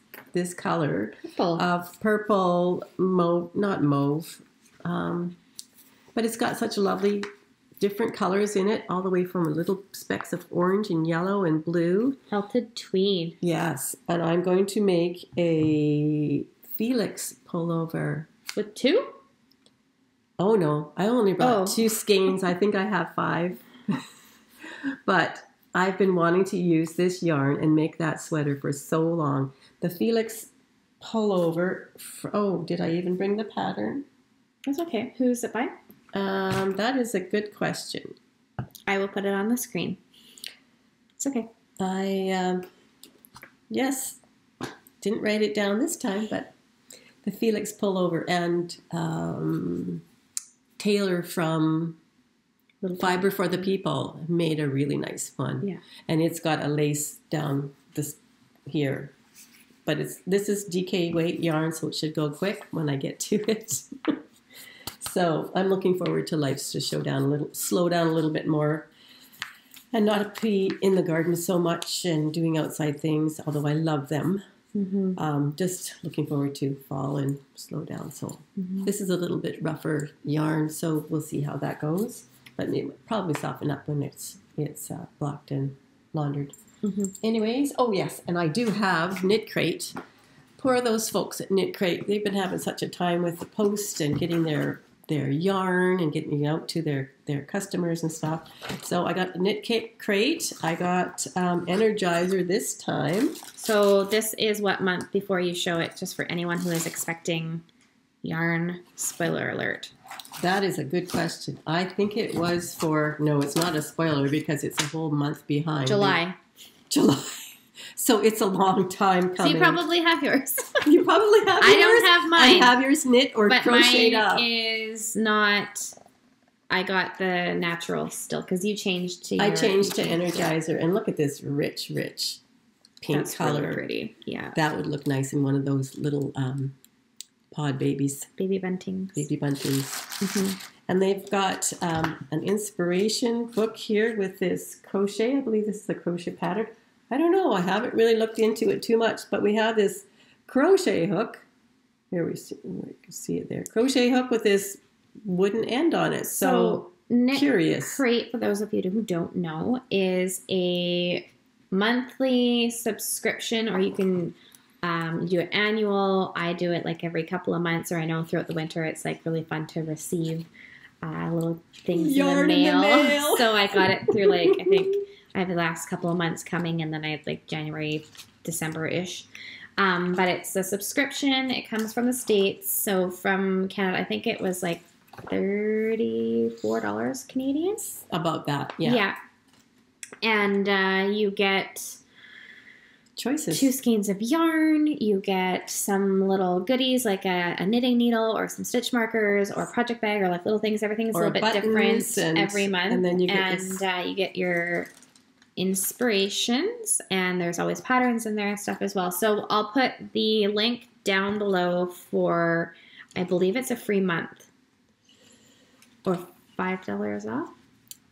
color of purple mauve, not mauve, but it's got such lovely different colors in it, all the way from little specks of orange and yellow and blue. Felted tweed. Yes, and I'm going to make a Felix pullover. With two? Oh no, I only brought two skeins. I think I have 5. But I've been wanting to use this yarn and make that sweater for so long. The Felix pullover. Oh, did I even bring the pattern? That's okay. Who's it by? That is a good question. I will put it on the screen. It's okay. I, yes, didn't write it down this time, but the Felix pullover and Taylor from Fiber for the People made a really nice one. Yeah. And it's got a lace down this here. But this is DK weight yarn, so it should go quick when I get to it. So I'm looking forward to Life's to slow down a little bit more and not be in the garden so much and doing outside things, although I love them. Mm-hmm. Just looking forward to fall and slow down. So this is a little bit rougher yarn, so we'll see how that goes. But it will probably soften up when it's blocked and laundered. Mm-hmm. Anyways, oh yes, and I do have KnitCrate. Poor those folks at KnitCrate. They've been having such a time with the post and getting their yarn and getting it out to their customers and stuff. So I got the KnitCrate. I got Energizer this time. So this is what month before you show it, just for anyone who is expecting yarn. Spoiler alert. That is a good question. I think it was for, no, it's not a spoiler because it's a whole month behind. July. So it's a long time coming. So you probably have yours. You probably have yours. I don't have mine. I have yours knit or crocheted up. But mine is not, I got the natural still because you changed to your... I changed to Energizer. And look at this rich, rich pink color. That's really pretty. Yeah. That would look nice in one of those little pod babies. Baby buntings. Baby buntings. Mm-hmm. And they've got an inspiration book here with this crochet. I believe this is a crochet pattern. I don't know. I haven't really looked into it too much, but we have this crochet hook. Here we can see it there. Crochet hook with this wooden end on it. So curious. KnitCrate, for those of you who don't know, is a monthly subscription, or you can do it annual. I do it like every couple of months, or I know throughout the winter it's like really fun to receive little things in the mail. So I got it through like, I think, I have the last couple of months coming, and then I have like January, December-ish. But it's a subscription. It comes from the States. So from Canada, I think it was like $34 Canadian. About that, yeah. Yeah. And you get choices. 2 skeins of yarn. You get some little goodies like a knitting needle or some stitch markers or a project bag or like little things. Everything's a little bit different every month. And then you get, you get your... inspirations, and there's always patterns in there and stuff as well. So I'll put the link down below for, I believe it's a free month or $5 off.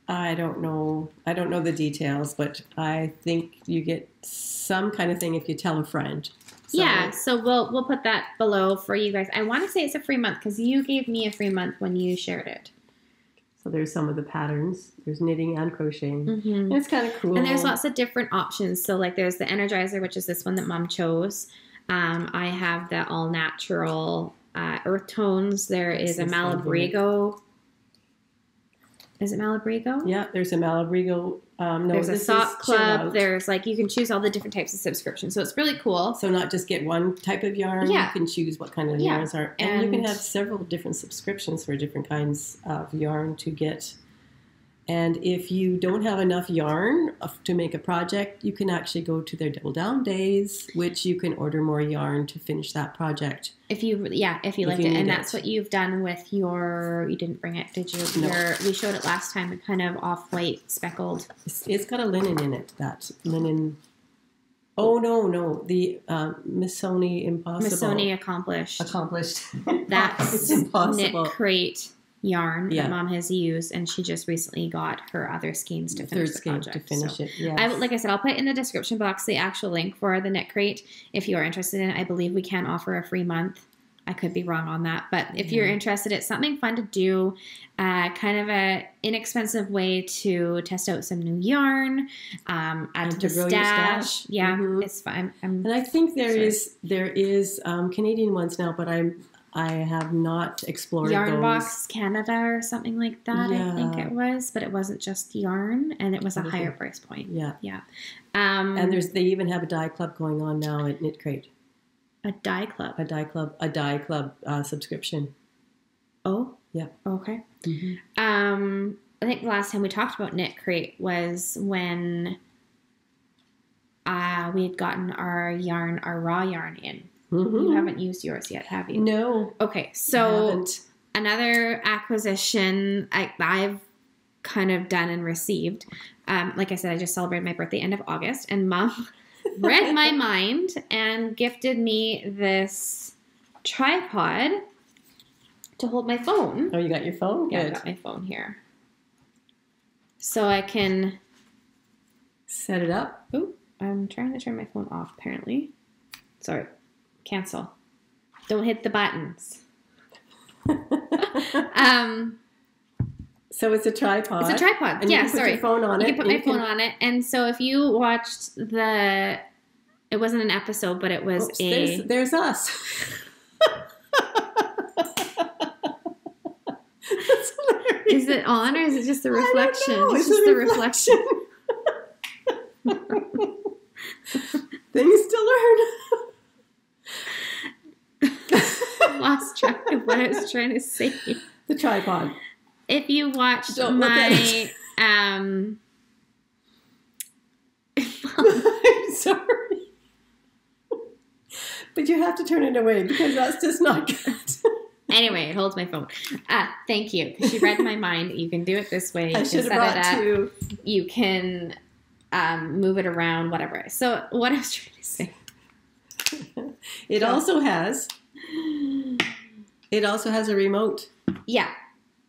I don't know. I don't know the details, but I think you get some kind of thing if you tell a friend. So yeah. So we'll put that below for you guys. I want to say it's a free month because you gave me a free month when you shared it. So there's some of the patterns. There's knitting and crocheting. Mm-hmm. And it's kind of cool. And there's lots of different options. So like there's the Energizer, which is this one that Mom chose. I have the all natural earth tones. There is a Malabrigo. Is it Malabrigo? Yeah, there's a Malabrigo. There's a sock club. There's like, you can choose all the different types of subscriptions. So it's really cool. So not just get one type of yarn. Yeah. You can choose what kind of yarns are. And you can have several different subscriptions for different kinds of yarn to get And if you don't have enough yarn to make a project, you can actually go to their Double Down Days, which you can order more yarn to finish that project. If you liked it. And that's what you've done with your, you didn't bring it, did you? No. We showed it last time, a kind of off-white speckled. It's got a linen in it, that linen. Oh, no, the Missoni Impossible. Missoni Accomplished. That's KnitCrate yarn that Mom has used, and she just recently got her other skeins to finish the project. Like I said, I'll put in the description box the actual link for the KnitCrate if you are interested in it. I believe we can offer a free month. I could be wrong on that, but if you're interested, it's something fun to do, kind of an inexpensive way to test out some new yarn, add to the stash. Yeah, it's fun. And I think there is Canadian ones now, but I have not explored Yarn those. Box Canada or something like that, I think it was, but it wasn't just yarn, and it was a higher price point. Yeah. And they even have a dye club going on now at KnitCrate. A dye club subscription. Oh? Yeah. Okay. Mm-hmm. I think the last time we talked about KnitCrate was when we had gotten our raw yarn in. Mm-hmm. You haven't used yours yet, have you? No. Okay. So another acquisition I've kind of done and received. Like I said, I just celebrated my birthday end of August, and Mom read my mind and gifted me this tripod to hold my phone. Oh, you got your phone? Yeah, I got my phone here. So I can set it up. Oh, I'm trying to turn my phone off apparently. Sorry. Cancel. Don't hit the buttons. So it's a tripod. It's a tripod. And you can put your phone on it. You can put my phone on it. And so if you watched it wasn't an episode, but it was there's us. That's hilarious. Is it on or is it just the reflection? I don't know. It's just the reflection. Things to learn. Lost track of what I was trying to say. The tripod. If you watched my I'm sorry. But you have to turn it away because that's just not good. Anyway, it holds my phone. Thank you. She read my mind. You can do it this way. I should have brought two. You can move it around, whatever. So what I was trying to say. It also has a remote. Yeah.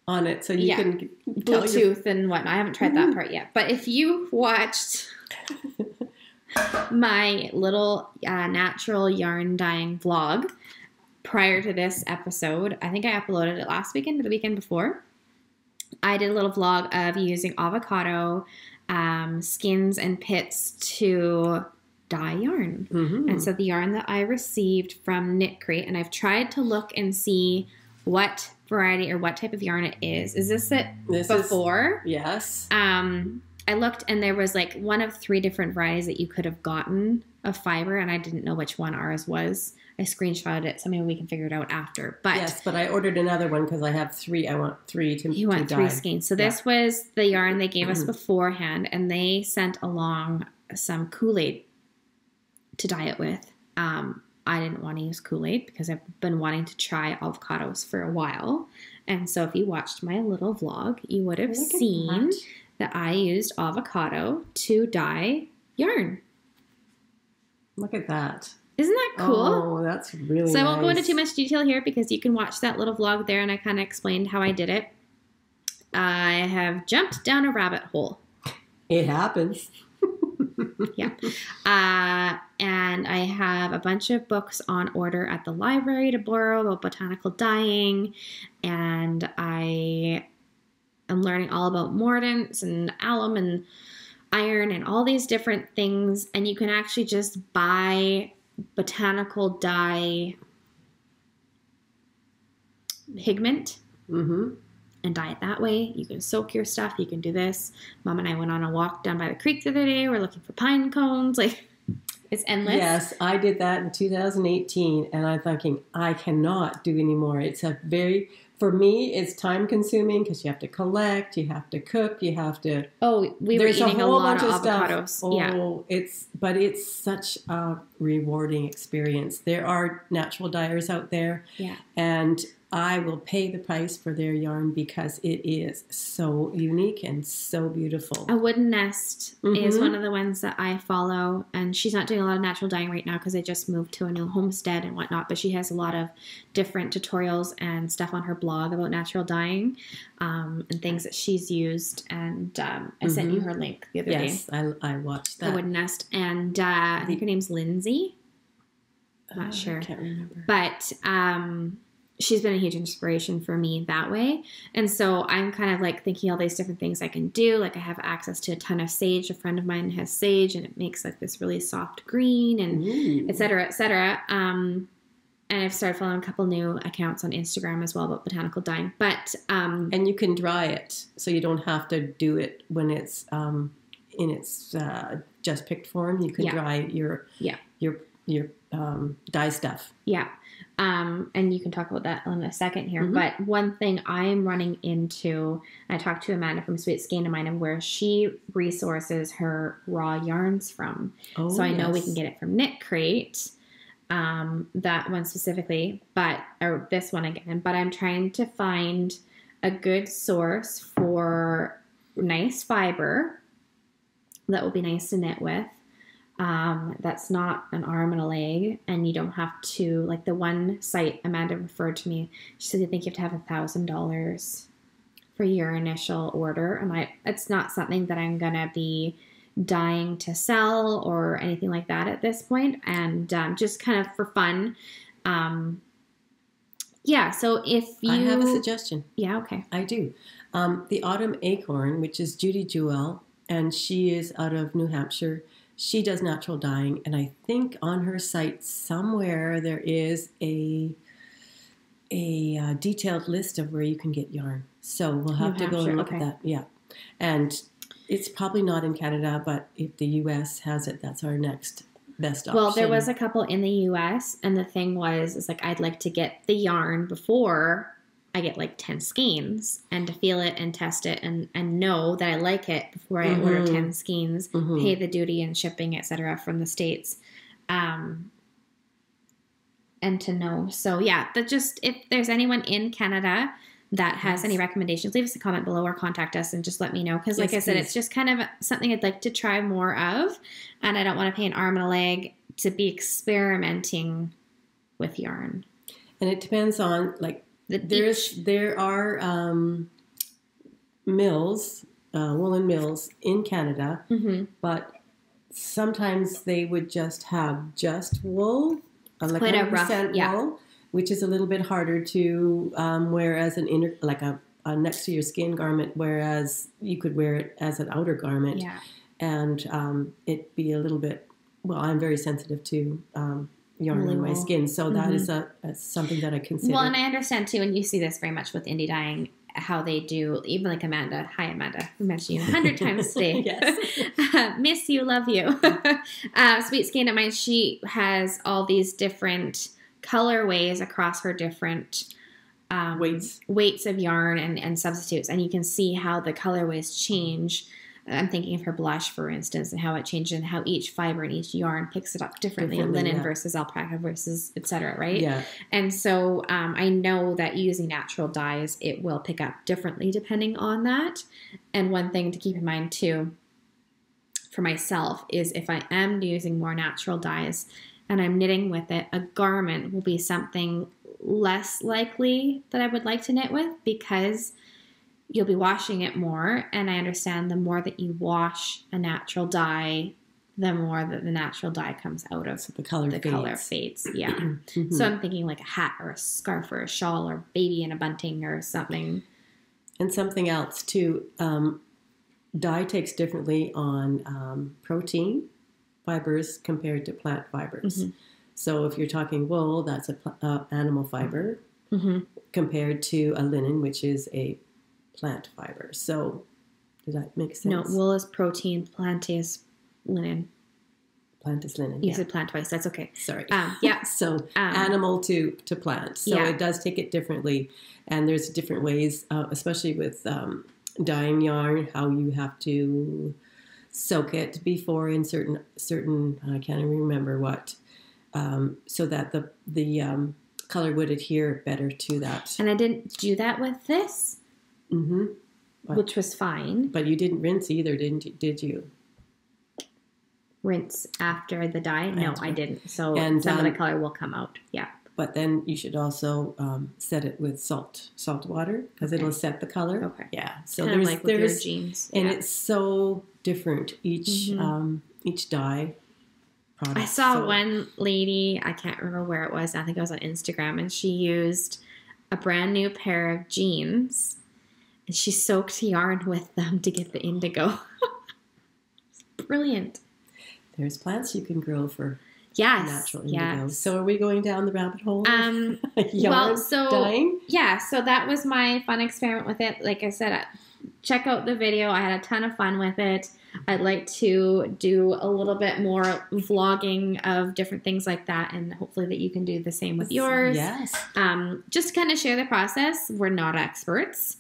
On it, so you can Bluetooth and whatnot. I haven't tried that part yet. But if you watched my little natural yarn dyeing vlog prior to this episode, I think I uploaded it last weekend or the weekend before. I did a little vlog of using avocado skins and pits to dye yarn. Mm-hmm. And so the yarn that I received from KnitCrate, and I've tried to look and see what variety or what type of yarn it is. Is this it? Yes. I looked and there was like one of three different varieties that you could have gotten of fiber, and I didn't know which one ours was. I screenshotted it, so maybe we can figure it out after. But yes, but I ordered another one because I have three. I want three to dye. You want three skeins. So this was the yarn they gave us beforehand, and they sent along some Kool-Aid to dye it with. I didn't want to use Kool-Aid because I've been wanting to try avocados for a while. And so if you watched my little vlog, you would have seen that I used avocado to dye yarn. Look at that. Isn't that cool? Oh, that's really nice. So I won't go into too much detail here because you can watch that little vlog there, and I kind of explained how I did it. I have jumped down a rabbit hole. It happens. Yeah. And I have a bunch of books on order at the library to borrow about botanical dyeing. And I am learning all about mordants and alum and iron and all these different things. And you can actually just buy botanical dye pigment. Mm-hmm. And dye it that way. You can soak your stuff. You can do this. Mom and I went on a walk down by the creek the other day. We're looking for pine cones. Like, It's endless. Yes, I did that in 2018, and I'm thinking, I cannot do anymore. It's a very, for me, it's time consuming because you have to collect, you have to cook, you have to. Oh, we were eating a lot of avocados. Stuff. Oh, yeah. But it's such a rewarding experience. There are natural dyers out there, yeah, and I will pay the price for their yarn because it is so unique and so beautiful. A Wooden Nest is one of the ones that I follow, and she's not doing a lot of natural dyeing right now because I just moved to a new homestead and whatnot, but she has a lot of different tutorials and stuff on her blog about natural dyeing and things that she's used, and I sent you her link the other day. Yes, I watched that. The Wooden Nest, and I think her name's Lindsay. I'm not sure. I can't remember. But... she's been a huge inspiration for me that way. And so I'm kind of like thinking all these different things I can do. Like I have access to a ton of sage. A friend of mine has sage and it makes like this really soft green and et cetera, et cetera. And I've started following a couple new accounts on Instagram as well about botanical dyeing. But, and you can dry it so you don't have to do it when it's in its just picked form. You can dry your dye stuff. Yeah. And you can talk about that in a second here. But one thing I'm running into, I talked to Amanda from Sweet Skein of Mine, and where she resources her raw yarns from. Oh, so I know we can get it from KnitCrate, that one specifically, but, or this one again, but I'm trying to find a good source for nice fiber that will be nice to knit with. That's not an arm and a leg, and you don't have to, like the one site Amanda referred to me, she said, I think you have to have $1,000 for your initial order. I'm like, it's not something that I'm going to be dying to sell or anything like that at this point. And, just kind of for fun. Yeah. So if you I have a suggestion. Yeah. Okay. I do. The Autumn Acorn, which is Judy Jewell, and she is out of New Hampshire. She does natural dyeing, and I think on her site somewhere there is a detailed list of where you can get yarn. So we'll have to go and look at that. Yeah, and it's probably not in Canada, but if the U.S. has it, that's our next best option. Well, there was a couple in the U.S., and the thing was, is like I'd like to get the yarn before I get like 10 skeins and to feel it and test it and know that I like it before I order 10 skeins, pay the duty and shipping, et cetera, from the States. And to know. So yeah, that just, if there's anyone in Canada that has any recommendations, leave us a comment below or contact us and just let me know. Cause like I said, it's just kind of something I'd like to try more of, and I don't want to pay an arm and a leg to be experimenting with yarn. And it depends on like, There are mills, woolen mills in Canada, but sometimes they would just have just wool, like 100% wool, which is a little bit harder to wear as an inner, like a next to your skin garment, whereas you could wear it as an outer garment, and it'd be a little bit. Well, I'm very sensitive to. Yarn on my skin, so that is a something that I consider. Well, and I understand too, and you see this very much with indie dyeing, how they do, even like Amanda. Hi, Amanda. I mentioned you 100 times today. Miss you, love you. Sweet Skein of Mine, she has all these different colorways across her different weights of yarn and substitutes, and you can see how the colorways change. I'm thinking of her blush, for instance, and how it changes and how each fiber and each yarn picks it up differently linen versus alpaca versus et cetera, right? Yeah. And so I know that using natural dyes, it will pick up differently depending on that. And one thing to keep in mind too for myself is if I am using more natural dyes and I'm knitting with it, a garment will be something less likely that I would like to knit with because you'll be washing it more, and I understand the more that you wash a natural dye, the more that the natural dye comes out of. So the color fades, yeah. So I'm thinking like a hat or a scarf or a shawl or baby in a bunting or something. And something else too, dye takes differently on protein fibers compared to plant fibers. So if you're talking wool, that's an animal fiber compared to a linen, which is a plant fiber. So does that make sense? No, wool is protein, plant is linen. Plant is linen. You said plant twice. That's okay. Sorry. Yeah. So animal to plant. So it does take it differently. And there's different ways, especially with dyeing yarn, how you have to soak it before in certain I can't even remember what, so that the color would adhere better to that. And I didn't do that with this, which was fine. But you didn't rinse either, did you? Rinse after the dye? No, I didn't. So some of the color will come out. Yeah. But then you should also set it with salt water, because it'll set the color. Okay. Yeah. So kind there's with your jeans. And it's so different each dye product. I saw one lady, I can't remember where it was. I think it was on Instagram, and she used a brand new pair of jeans, and she soaked yarn with them to get the indigo. It's brilliant. There's plants you can grow for natural indigo. Yes. So are we going down the rabbit hole? Yarn dyeing? Yeah, so that was my fun experiment with it. Like I said, check out the video. I had a ton of fun with it. I'd like to do a little bit more vlogging of different things like that, and hopefully that you can do the same with yours. Yes. Just kind of share the process. We're not experts.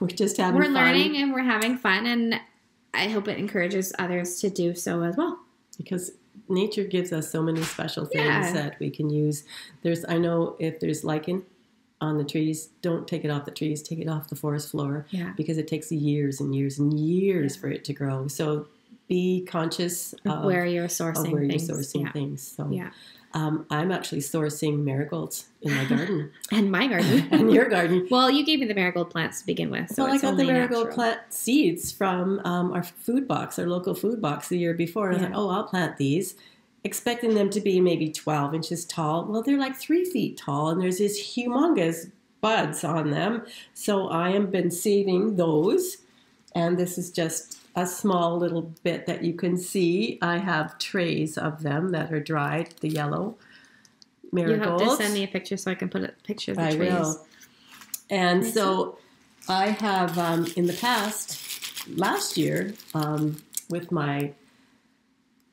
We're just having fun. We're learning and we're having fun, and I hope it encourages others to do so as well. Because nature gives us so many special things that we can use. I know if there's lichen on the trees, don't take it off the trees, take it off the forest floor, because it takes years and years and years for it to grow. So be conscious of where you're sourcing things. So I'm actually sourcing marigolds in my garden. And my garden. And your garden. Well, you gave me the marigold plants to begin with. So I got the marigold plant seeds from our food box, our local food box the year before. And I was like, oh, I'll plant these, expecting them to be maybe 12 inches tall. Well, they're like 3 feet tall, and there's this humongous buds on them. So I have been saving those. And this is just a small little bit that you can see. I have trays of them that are dried, the yellow marigolds. You have to send me a picture so I can put a picture of the trays. I will. And so I have, in the past, last year, with my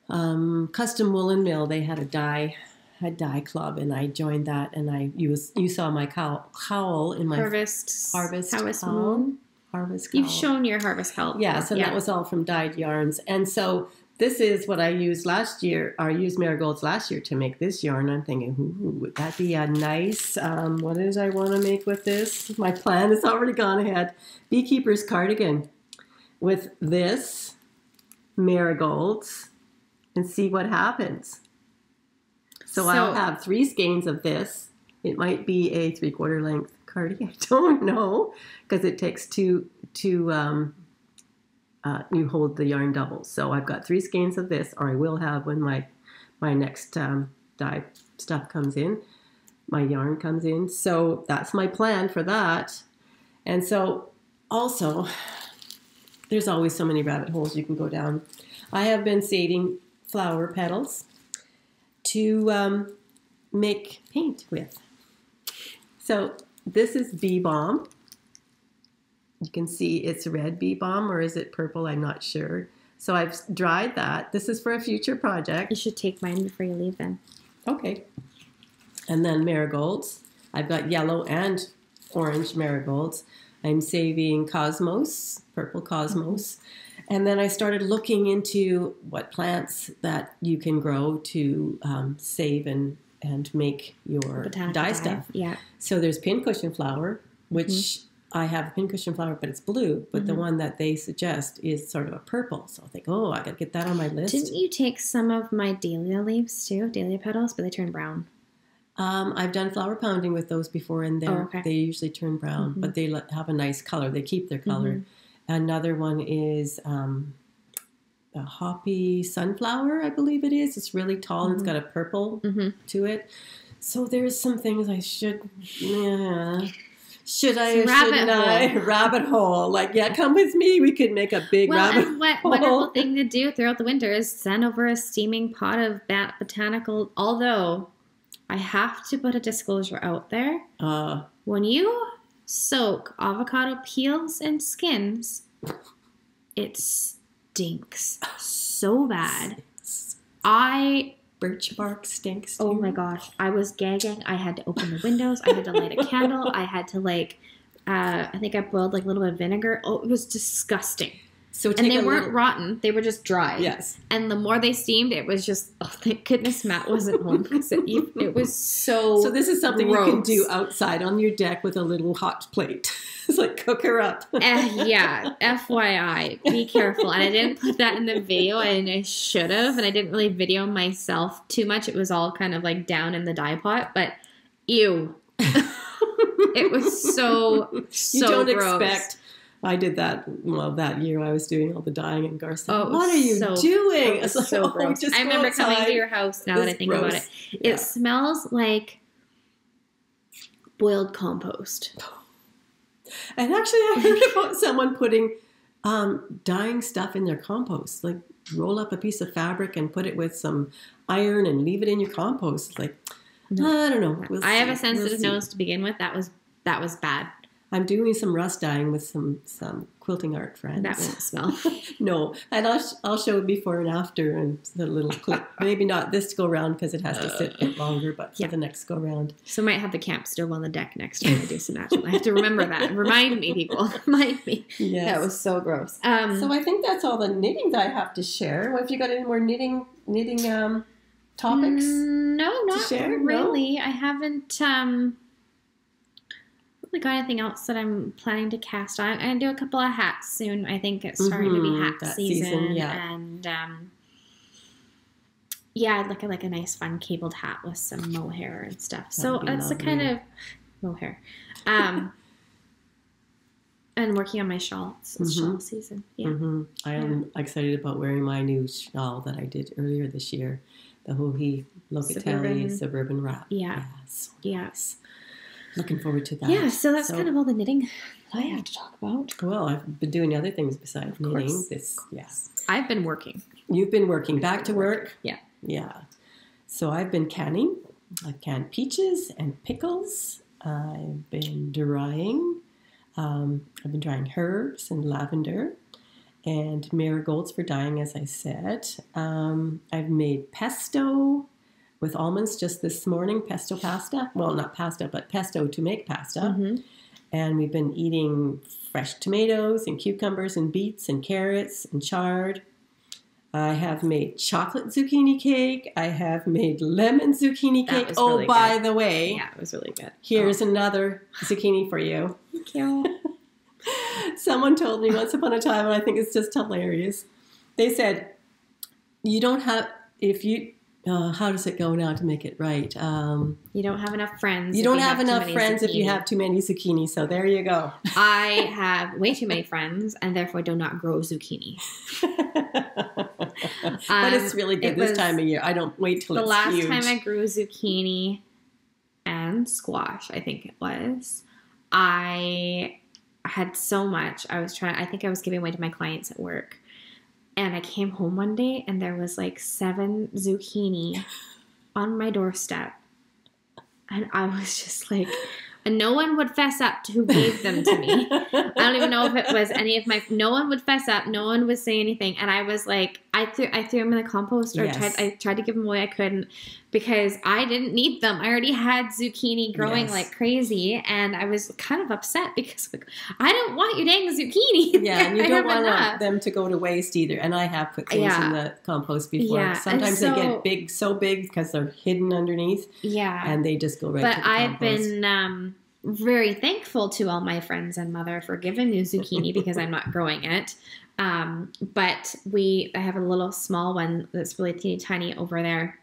custom woolen mill, they had a dye club, and I joined that, and you saw my cowl in my harvest cowl. Harvest cowl. You've shown your harvest cowl. Yeah, so that was all from dyed yarns. And so this is what I used last year, or used marigolds last year to make this yarn. I'm thinking, ooh, would that be a nice, what is I want to make with this? My plan has already gone ahead. Beekeeper's cardigan with this marigolds, and see what happens. So I'll have 3 skeins of this. It might be a 3/4 length. I don't know, because it takes two to you hold the yarn double. So I've got 3 skeins of this, or I will have when my next dye stuff comes in, my yarn comes in. So that's my plan for that. And so also, there's always so many rabbit holes you can go down. I have been saving flower petals to make paint with. So this is bee balm. You can see it's red bee balm, or is it purple? I'm not sure. So I've dried that. This is for a future project. You should take mine before you leave then. Okay. And then marigolds. I've got yellow and orange marigolds. I'm saving cosmos, purple cosmos. And then I started looking into what plants that you can grow to save and make your dye stuff. Yeah. So there's pincushion flower, which I have pincushion flower, but it's blue. But the one that they suggest is sort of a purple. So I think, oh, I gotta get that on my list. Didn't you take some of my dahlia leaves too, dahlia petals, but they turn brown? I've done flower pounding with those before, and they usually turn brown, but they have a nice color. They keep their color. Another one is a hoppy sunflower, I believe it is. It's really tall, and it's got a purple to it. So there's some things I should, rabbit hole. Like, come with me. We could make a big rabbit hole. Wonderful thing to do throughout the winter is send over a steaming pot of that botanical, although I have to put a disclosure out there. When you soak avocado peels and skins, it stinks so bad. Birch bark stinks. Oh my gosh. I was gagging. I had to open the windows. I had to light a candle. I had to like, I think I boiled like a little bit of vinegar. Oh, it was disgusting. So and they weren't rotten. They were just dry. Yes. And the more they steamed, it was just, oh, thank goodness Matt wasn't home. Because it was so So this is something gross. You can do outside on your deck with a little hot plate. It's like, cook her up. Yeah. FYI. Be careful. And I didn't put that in the video, and I should have. And I didn't really video myself too much. It was all kind of like down in the dye pot. But ew. It was so gross. You don't expect... I did that, well, that year I was doing all the dyeing and Garth. Oh, what are you doing? It's so gross. I remember coming to your house now that I think about it. It smells like boiled compost. And actually I heard about someone putting dyeing stuff in their compost. Like roll up a piece of fabric and put it with some iron and leave it in your compost. Like, I don't know. We'll see. I have a sensitive nose to begin with. That was bad. I'm doing some rust dyeing with some quilting art friends. That won't smell. No. And I'll show it before and after and the little clip. Maybe not this go round because it has to sit a bit longer, but yeah, for the next go round. So I might have the camp stove on the deck next time I do some natural. I have to remember that. Remind me, people. Remind me. Yes. That was so gross. So I think that's all the knitting that I have to share. What have you got? Any more knitting topics? No, not to share? Really. No? I haven't... got anything else that I'm planning to cast on? I'm going to do a couple of hats soon. I think it's starting to be hat season. Yeah. And yeah, I'd like a nice fun cabled hat with some mohair and stuff. So that's the kind of mohair. And working on my shawl. It's shawl season. Yeah. I am excited about wearing my new shawl that I did earlier this year. The Hoki Locatelli Suburban Wrap. Yeah. Yes. Yes. Looking forward to that. Yeah, so that's kind of all the knitting that I have to talk about. Well, I've been doing other things besides knitting. Yes. I've been working. You've been working. Back to work. Yeah. Yeah. So I've been canning. I've canned peaches and pickles. I've been drying. I've been drying herbs and lavender and marigolds for dyeing, as I said. I've made pesto with almonds just this morning, pesto pasta. Well, not pasta, but pesto to make pasta. And we've been eating fresh tomatoes and cucumbers and beets and carrots and chard. I have made chocolate zucchini cake. I have made lemon zucchini cake. Oh, really by the way. Yeah, it was really good. Here's another zucchini for you. Thank you. Someone told me once upon a time, and I think it's just hilarious. They said, you don't have, if you... how does it go now to make it right? You don't have enough friends. You don't have enough friends if you have too many zucchini. So there you go. I have way too many friends and therefore do not grow zucchini. But it's really good this time of year. I don't wait till it's huge. The last time I grew zucchini and squash, I think it was, I had so much. I think I was giving away to my clients at work. And I came home one day and there was like 7 zucchini on my doorstep. And I was just like, and no one would fess up to who gave them to me. I don't even know if it was any of my, no one would fess up. No one would say anything. And I was like, I threw them in the compost or I tried to give them away. I couldn't because I didn't need them. I already had zucchini growing like crazy. And I was kind of upset because like, I don't want your dang zucchini. Yeah, and you don't want them to go to waste either. And I have put things in the compost before. Yeah. Sometimes they get big, so big because they're hidden underneath. Yeah. And they just go right to the compost. But I've been very thankful to all my friends and mother for giving me zucchini because I'm not growing it. But I have a little small one that's really teeny tiny over there.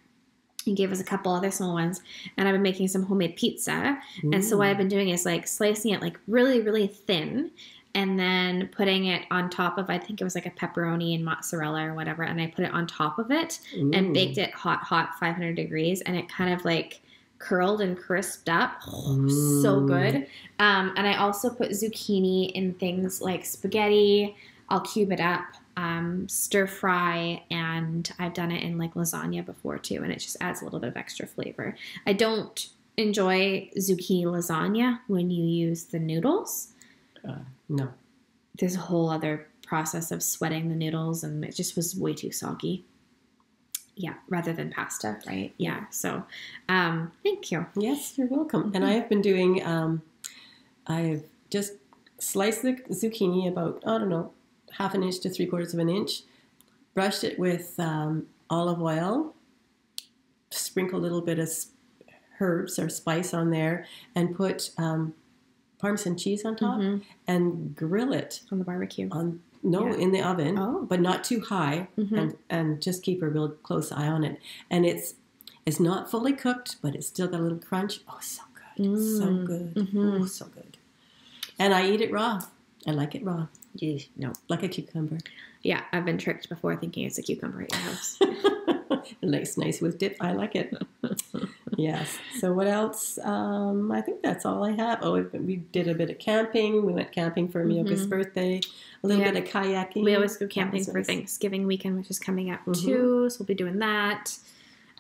He gave us a couple other small ones and I've been making some homemade pizza. And so what I've been doing is like slicing it like really, really thin and then putting it on top of, I think it was like a pepperoni and mozzarella or whatever. And I put it on top of it and baked it hot, 500 degrees. And it kind of like curled and crisped up. So good. And I also put zucchini in things like spaghetti. I'll cube it up, stir fry, and I've done it in like lasagna before too, and it just adds a little bit of extra flavor. I don't enjoy zucchini lasagna when you use the noodles. No. There's a whole other process of sweating the noodles, and it just was way too soggy. Yeah, rather than pasta, right? Yeah. So, thank you. Yes, you're welcome. And I have been doing, I've just sliced the zucchini about, I don't know, half an inch to 3/4 of an inch, brushed it with olive oil, sprinkle a little bit of herbs or spice on there, and put Parmesan cheese on top, and grill it. On the barbecue. In the oven, but not too high, and just keep a real close eye on it. And it's not fully cooked, but it's still got a little crunch. Oh, so good, so good, oh, so good. And I eat it raw. I like it raw. Jeez, no, like a cucumber. Yeah, I've been tricked before thinking it's a cucumber at your house. It looks nice with dip. I like it. Yes. So what else? I think that's all I have. Oh, we did a bit of camping. We went camping for Mioka's birthday. A little bit of kayaking. We always go camping for Thanksgiving weekend, which is coming up too. So we'll be doing that.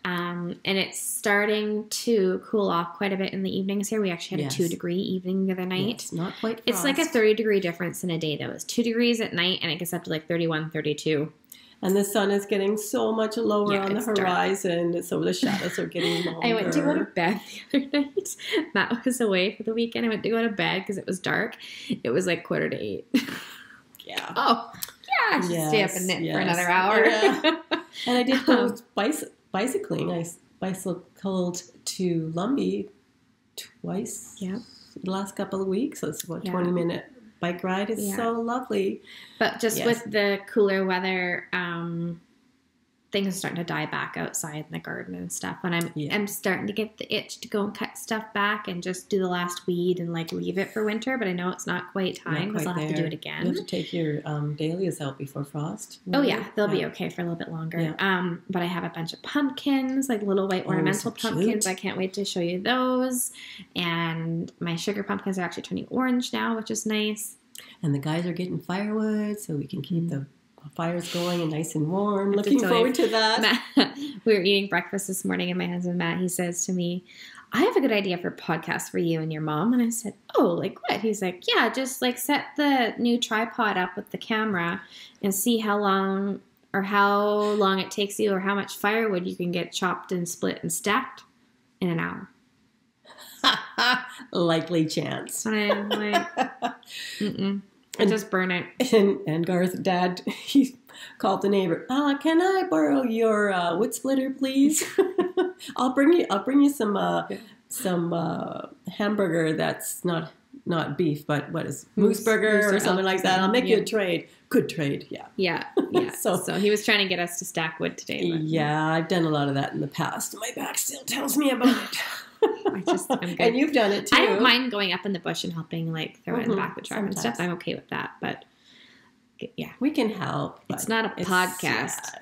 And it's starting to cool off quite a bit in the evenings here. We actually had a 2-degree evening the other night. Yes, not quite frost. It's like a 30-degree difference in a day, though. It's 2 degrees at night, and it gets up to like 31, 32. And the sun is getting so much lower on the horizon, so the shadows are getting longer. I went to go to bed the other night. Matt was away for the weekend. I went to go to bed because it was dark. It was like 4:45. Yeah. Oh, yeah. I should stay up and knit for another hour. Yeah. And I did go bicycling. I bicycled to Lumbee twice the last couple of weeks. So it's about 20-minute bike ride. Is so lovely, but just with the cooler weather, things are starting to die back outside in the garden and stuff, and I'm starting to get the itch to go and cut stuff back and just do the last weed and like leave it for winter, but I know it's not quite time because I'll have to do it again. You have to take your dahlias out before frost. Maybe. Oh yeah, they'll be okay for a little bit longer. Yeah. But I have a bunch of pumpkins, like little white ornamental pumpkins. Cute. I can't wait to show you those. And my sugar pumpkins are actually turning orange now, which is nice. And the guys are getting firewood, so we can keep the fire's going and nice and warm. Looking forward to that. Matt, we were eating breakfast this morning, and my husband Matt, he says to me, I have a good idea for a podcast for you and your mom. And I said, oh, like what? He's like, yeah, just like set the new tripod up with the camera and see how long it takes you or how much firewood you can get chopped and split and stacked in an hour. Likely chance. I'm like, and just burn it. And Garth's dad, he called the neighbor. Can I borrow your wood splitter, please? I'll bring you some hamburger that's not beef, but what is moose burger or something like that. I'll make you a trade. Good trade, yeah. So he was trying to get us to stack wood today. But. Yeah, I've done a lot of that in the past. My back still tells me about it. I'm good. And you've done it too. I don't mind going up in the bush and helping, like throw it in the back of the truck and stuff. I'm okay with that, but yeah, we can help. It's not a podcast.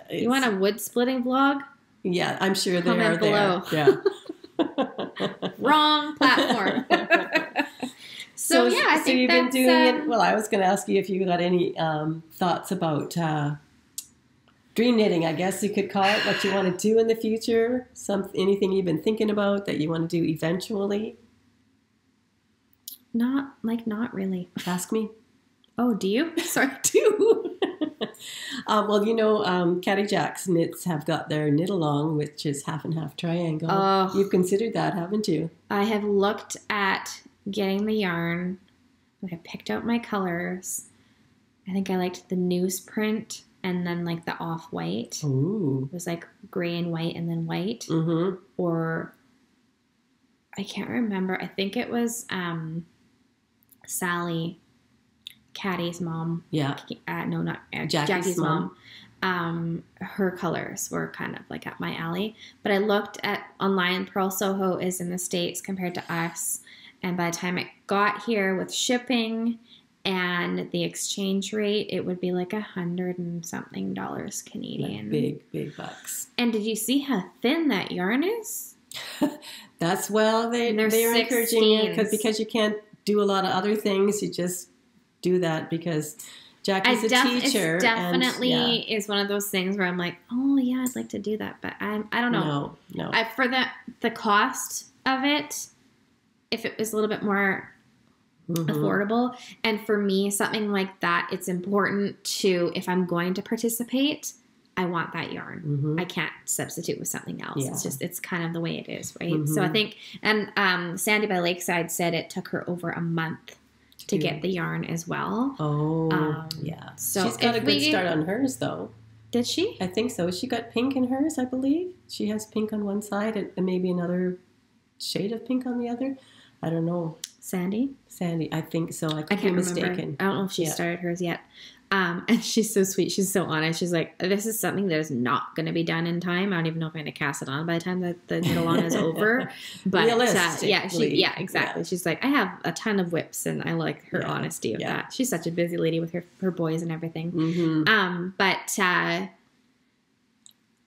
Yeah, you want a wood splitting vlog? Yeah, I'm sure they are below. There. Yeah. Wrong platform. so yeah, I think you've been doing it. Well, I was going to ask you if you got any thoughts about dream knitting, I guess you could call it, what you want to do in the future, anything you've been thinking about that you want to do eventually? Not really. Ask me. Oh, do you? Sorry, do. Well, you know, Katty Jack's knits have got their knit along, which is half and half triangle. You've considered that, haven't you? I have looked at getting the yarn. Like I picked out my colors. I think I liked the newsprint. And then, like, the off-white. Ooh. It was, like, gray and white and then white. Mm-hmm. Or, I can't remember. I think it was Sally, Katty's mom. Yeah. No, not Jackie's mom. Her colors were kind of, like, up my alley. But I looked at online. Pearl Soho is in the States compared to us. And by the time it got here with shipping and the exchange rate, it would be like $100 and something Canadian. Like big bucks. And did you see how thin that yarn is? That's they're encouraging it because you can't do a lot of other things. You just do that because Jackie's a teacher. It definitely is one of those things where I'm like, oh yeah, I'd like to do that, but I don't know. No. For the cost of it, if it was a little bit more affordable. And for me, something like that, it's important to, if I'm going to participate, I want that yarn. Mm-hmm. I can't substitute with something else. Yeah. It's just, it's kind of the way it is, right? Mm-hmm. So I think, and Sandy by Lakeside said it took her over a month to get the yarn as well. Oh, yeah. So she's got a good start on hers, though. Did she? I think so. She got pink in hers, I believe. She has pink on one side and maybe another shade of pink on the other. I don't know. Sandy? Sandy, I think so. I could be mistaken. I don't know if she started hers yet. And she's so sweet. She's so honest. She's like, this is something that is not going to be done in time. I don't even know if I'm going to cast it on by the time that the knit-along is over. But yeah, exactly. Yeah. She's like, I have a ton of whips, and I like her honesty of that. She's such a busy lady with her boys and everything. Mm-hmm.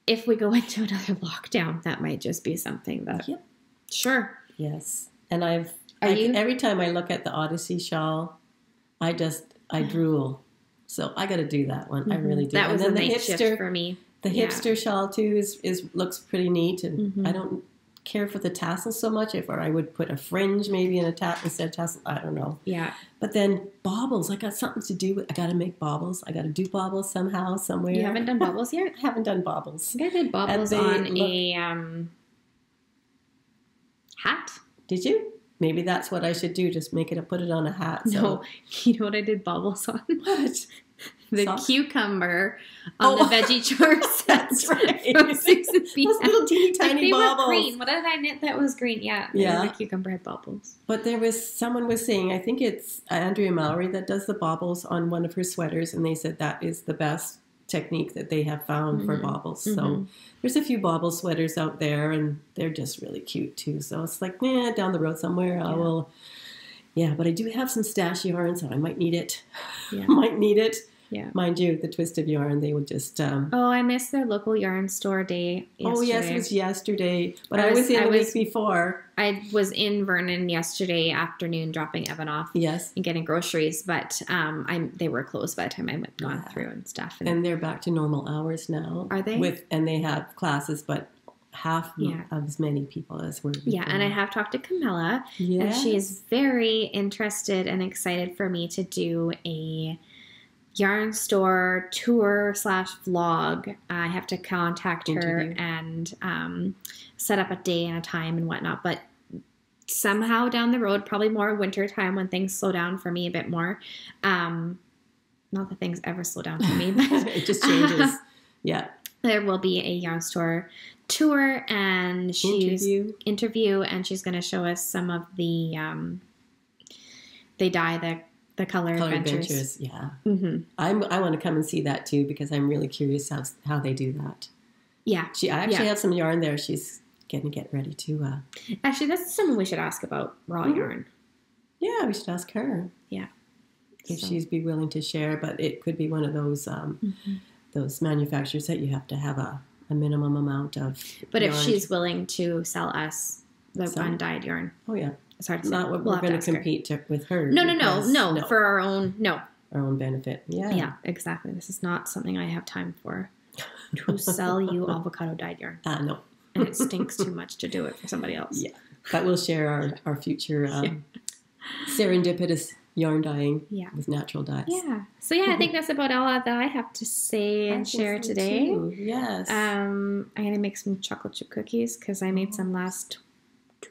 If we go into another lockdown, that might just be something that. Yep. Sure. Yes. And every time I look at the Odyssey shawl, I drool. So I got to do that one. Mm-hmm. I really do. That was and then a nice shift for me. The hipster shawl too looks pretty neat, and I don't care for the tassel so much. Or I would put a fringe maybe in a instead of tassel. I don't know. Yeah. But then baubles. I got something to do with. I got to make baubles. I got to do baubles somehow, somewhere. You haven't done baubles yet. I haven't done baubles. I did baubles on a hat. Did you? Maybe that's what I should do, just make it, put it on a hat. So. No, you know what I did baubles on? What? The cucumber on the veggie chore set. That's right. From Susan B. Those little teeny tiny baubles. They were green. What did I knit that was green? Yeah. Yeah. The cucumber had baubles. But someone was saying, I think it's Andrea Mowry that does the baubles on one of her sweaters, and they said that is the best technique that they have found for baubles. Mm-hmm. So there's a few bauble sweaters out there, and they're just really cute too. So it's like, down the road somewhere, I will. Yeah, but I do have some stash yarn, so I might need it. Yeah. Might need it. Yeah. Mind you, the Twist of Yarn, they would just. I missed their local yarn store day yesterday. Oh, yes, it was yesterday. But I was in the week before. I was in Vernon yesterday afternoon dropping Evan off. Yes. And getting groceries. But they were closed by the time I went gone through and stuff. And they're back to normal hours now. Are they? And they have classes, but half of as many people as were before. Yeah, and I have talked to Camilla. Yes. And she is very interested and excited for me to do a yarn store tour /vlog. I have to contact her and set up a day and a time and whatnot. But somehow down the road, probably more winter time when things slow down for me a bit more. Not that things ever slow down for me, but it just changes. Yeah, there will be a yarn store tour and interview, and she's going to show us some of the they dye the Color Adventures, yeah. Mm-hmm. I want to come and see that too, because I'm really curious how they do that. Yeah. I actually have some yarn there. She's going to get ready to. Actually, that's something we should ask about raw yarn. Yeah, we should ask her. Yeah. If she'd be willing to share, but it could be one of those manufacturers that you have to have a minimum amount of. But if she's willing to sell us the undyed yarn. Oh, yeah. It's hard to say. Not what we're going to compete with her. No. For our own, Our own benefit. Yeah. Yeah, exactly. This is not something I have time for, to sell you avocado dyed yarn. No. And it stinks too much to do it for somebody else. Yeah. But we'll share our future serendipitous yarn dyeing with natural dyes. Yeah. So, I think that's about all that I have to say and share today. Too. Yes. I'm going to make some chocolate chip cookies because I made some last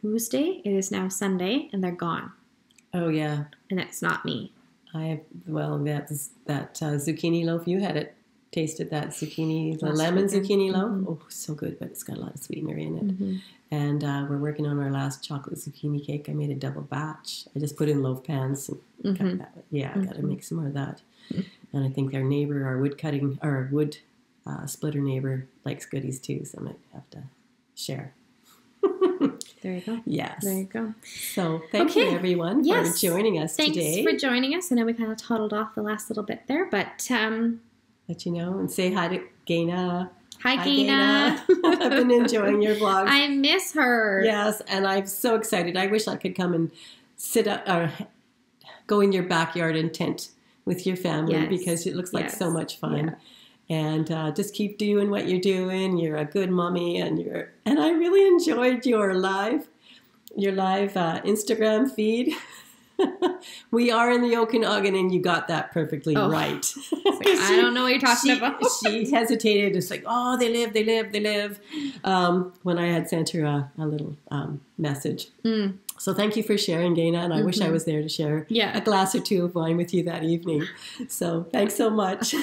Tuesday. It is now Sunday, and they're gone. Oh yeah, and that's not me. That's that zucchini loaf. You had it, tasted that zucchini, the lemon zucchini loaf. Mm-hmm. Oh, so good, but it's got a lot of sweetener in it. Mm-hmm. And we're working on our last chocolate zucchini cake. I made a double batch. I just put in loaf pans. And got that. Yeah, I got to make some more of that. Mm-hmm. And I think our wood splitter neighbor likes goodies too, so I might have to share. There you go. Yes. There you go. So thank you, everyone, for joining us today. Thanks for joining us. I know we kind of toddled off the last little bit there, but let you know and say hi to Gaina. Hi, Gaina. I've been enjoying your vlogs. I miss her. Yes, and I'm so excited. I wish I could come and sit up or go in your backyard and tent with your family because it looks like so much fun. Yeah. And just keep doing what you're doing. You're a good mommy, and I really enjoyed your live Instagram feed. We are in the Okanagan, and you got that perfectly right. I don't know what you're talking about. She hesitated. It's like, oh, they live. When I had sent her a little message. Mm. So thank you for sharing, Gaina, and I wish I was there to share a glass or two of wine with you that evening. So thanks so much.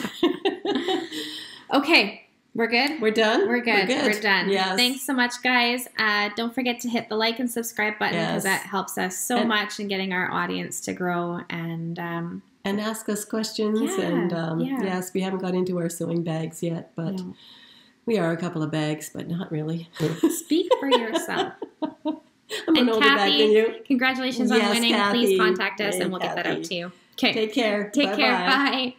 Okay. We're good? We're done? We're good. We're done. Yes. Thanks so much, guys. Don't forget to hit the like and subscribe button because that helps us so much in getting our audience to grow. And ask us questions. Yeah, and yes, we haven't got into our sewing bags yet, but we are a couple of bags, but not really. Speak for yourself. I'm an older bag than you. Congratulations on winning. Kathy, please contact us and we'll get that out to you. Okay. Take care. Bye-bye. Bye.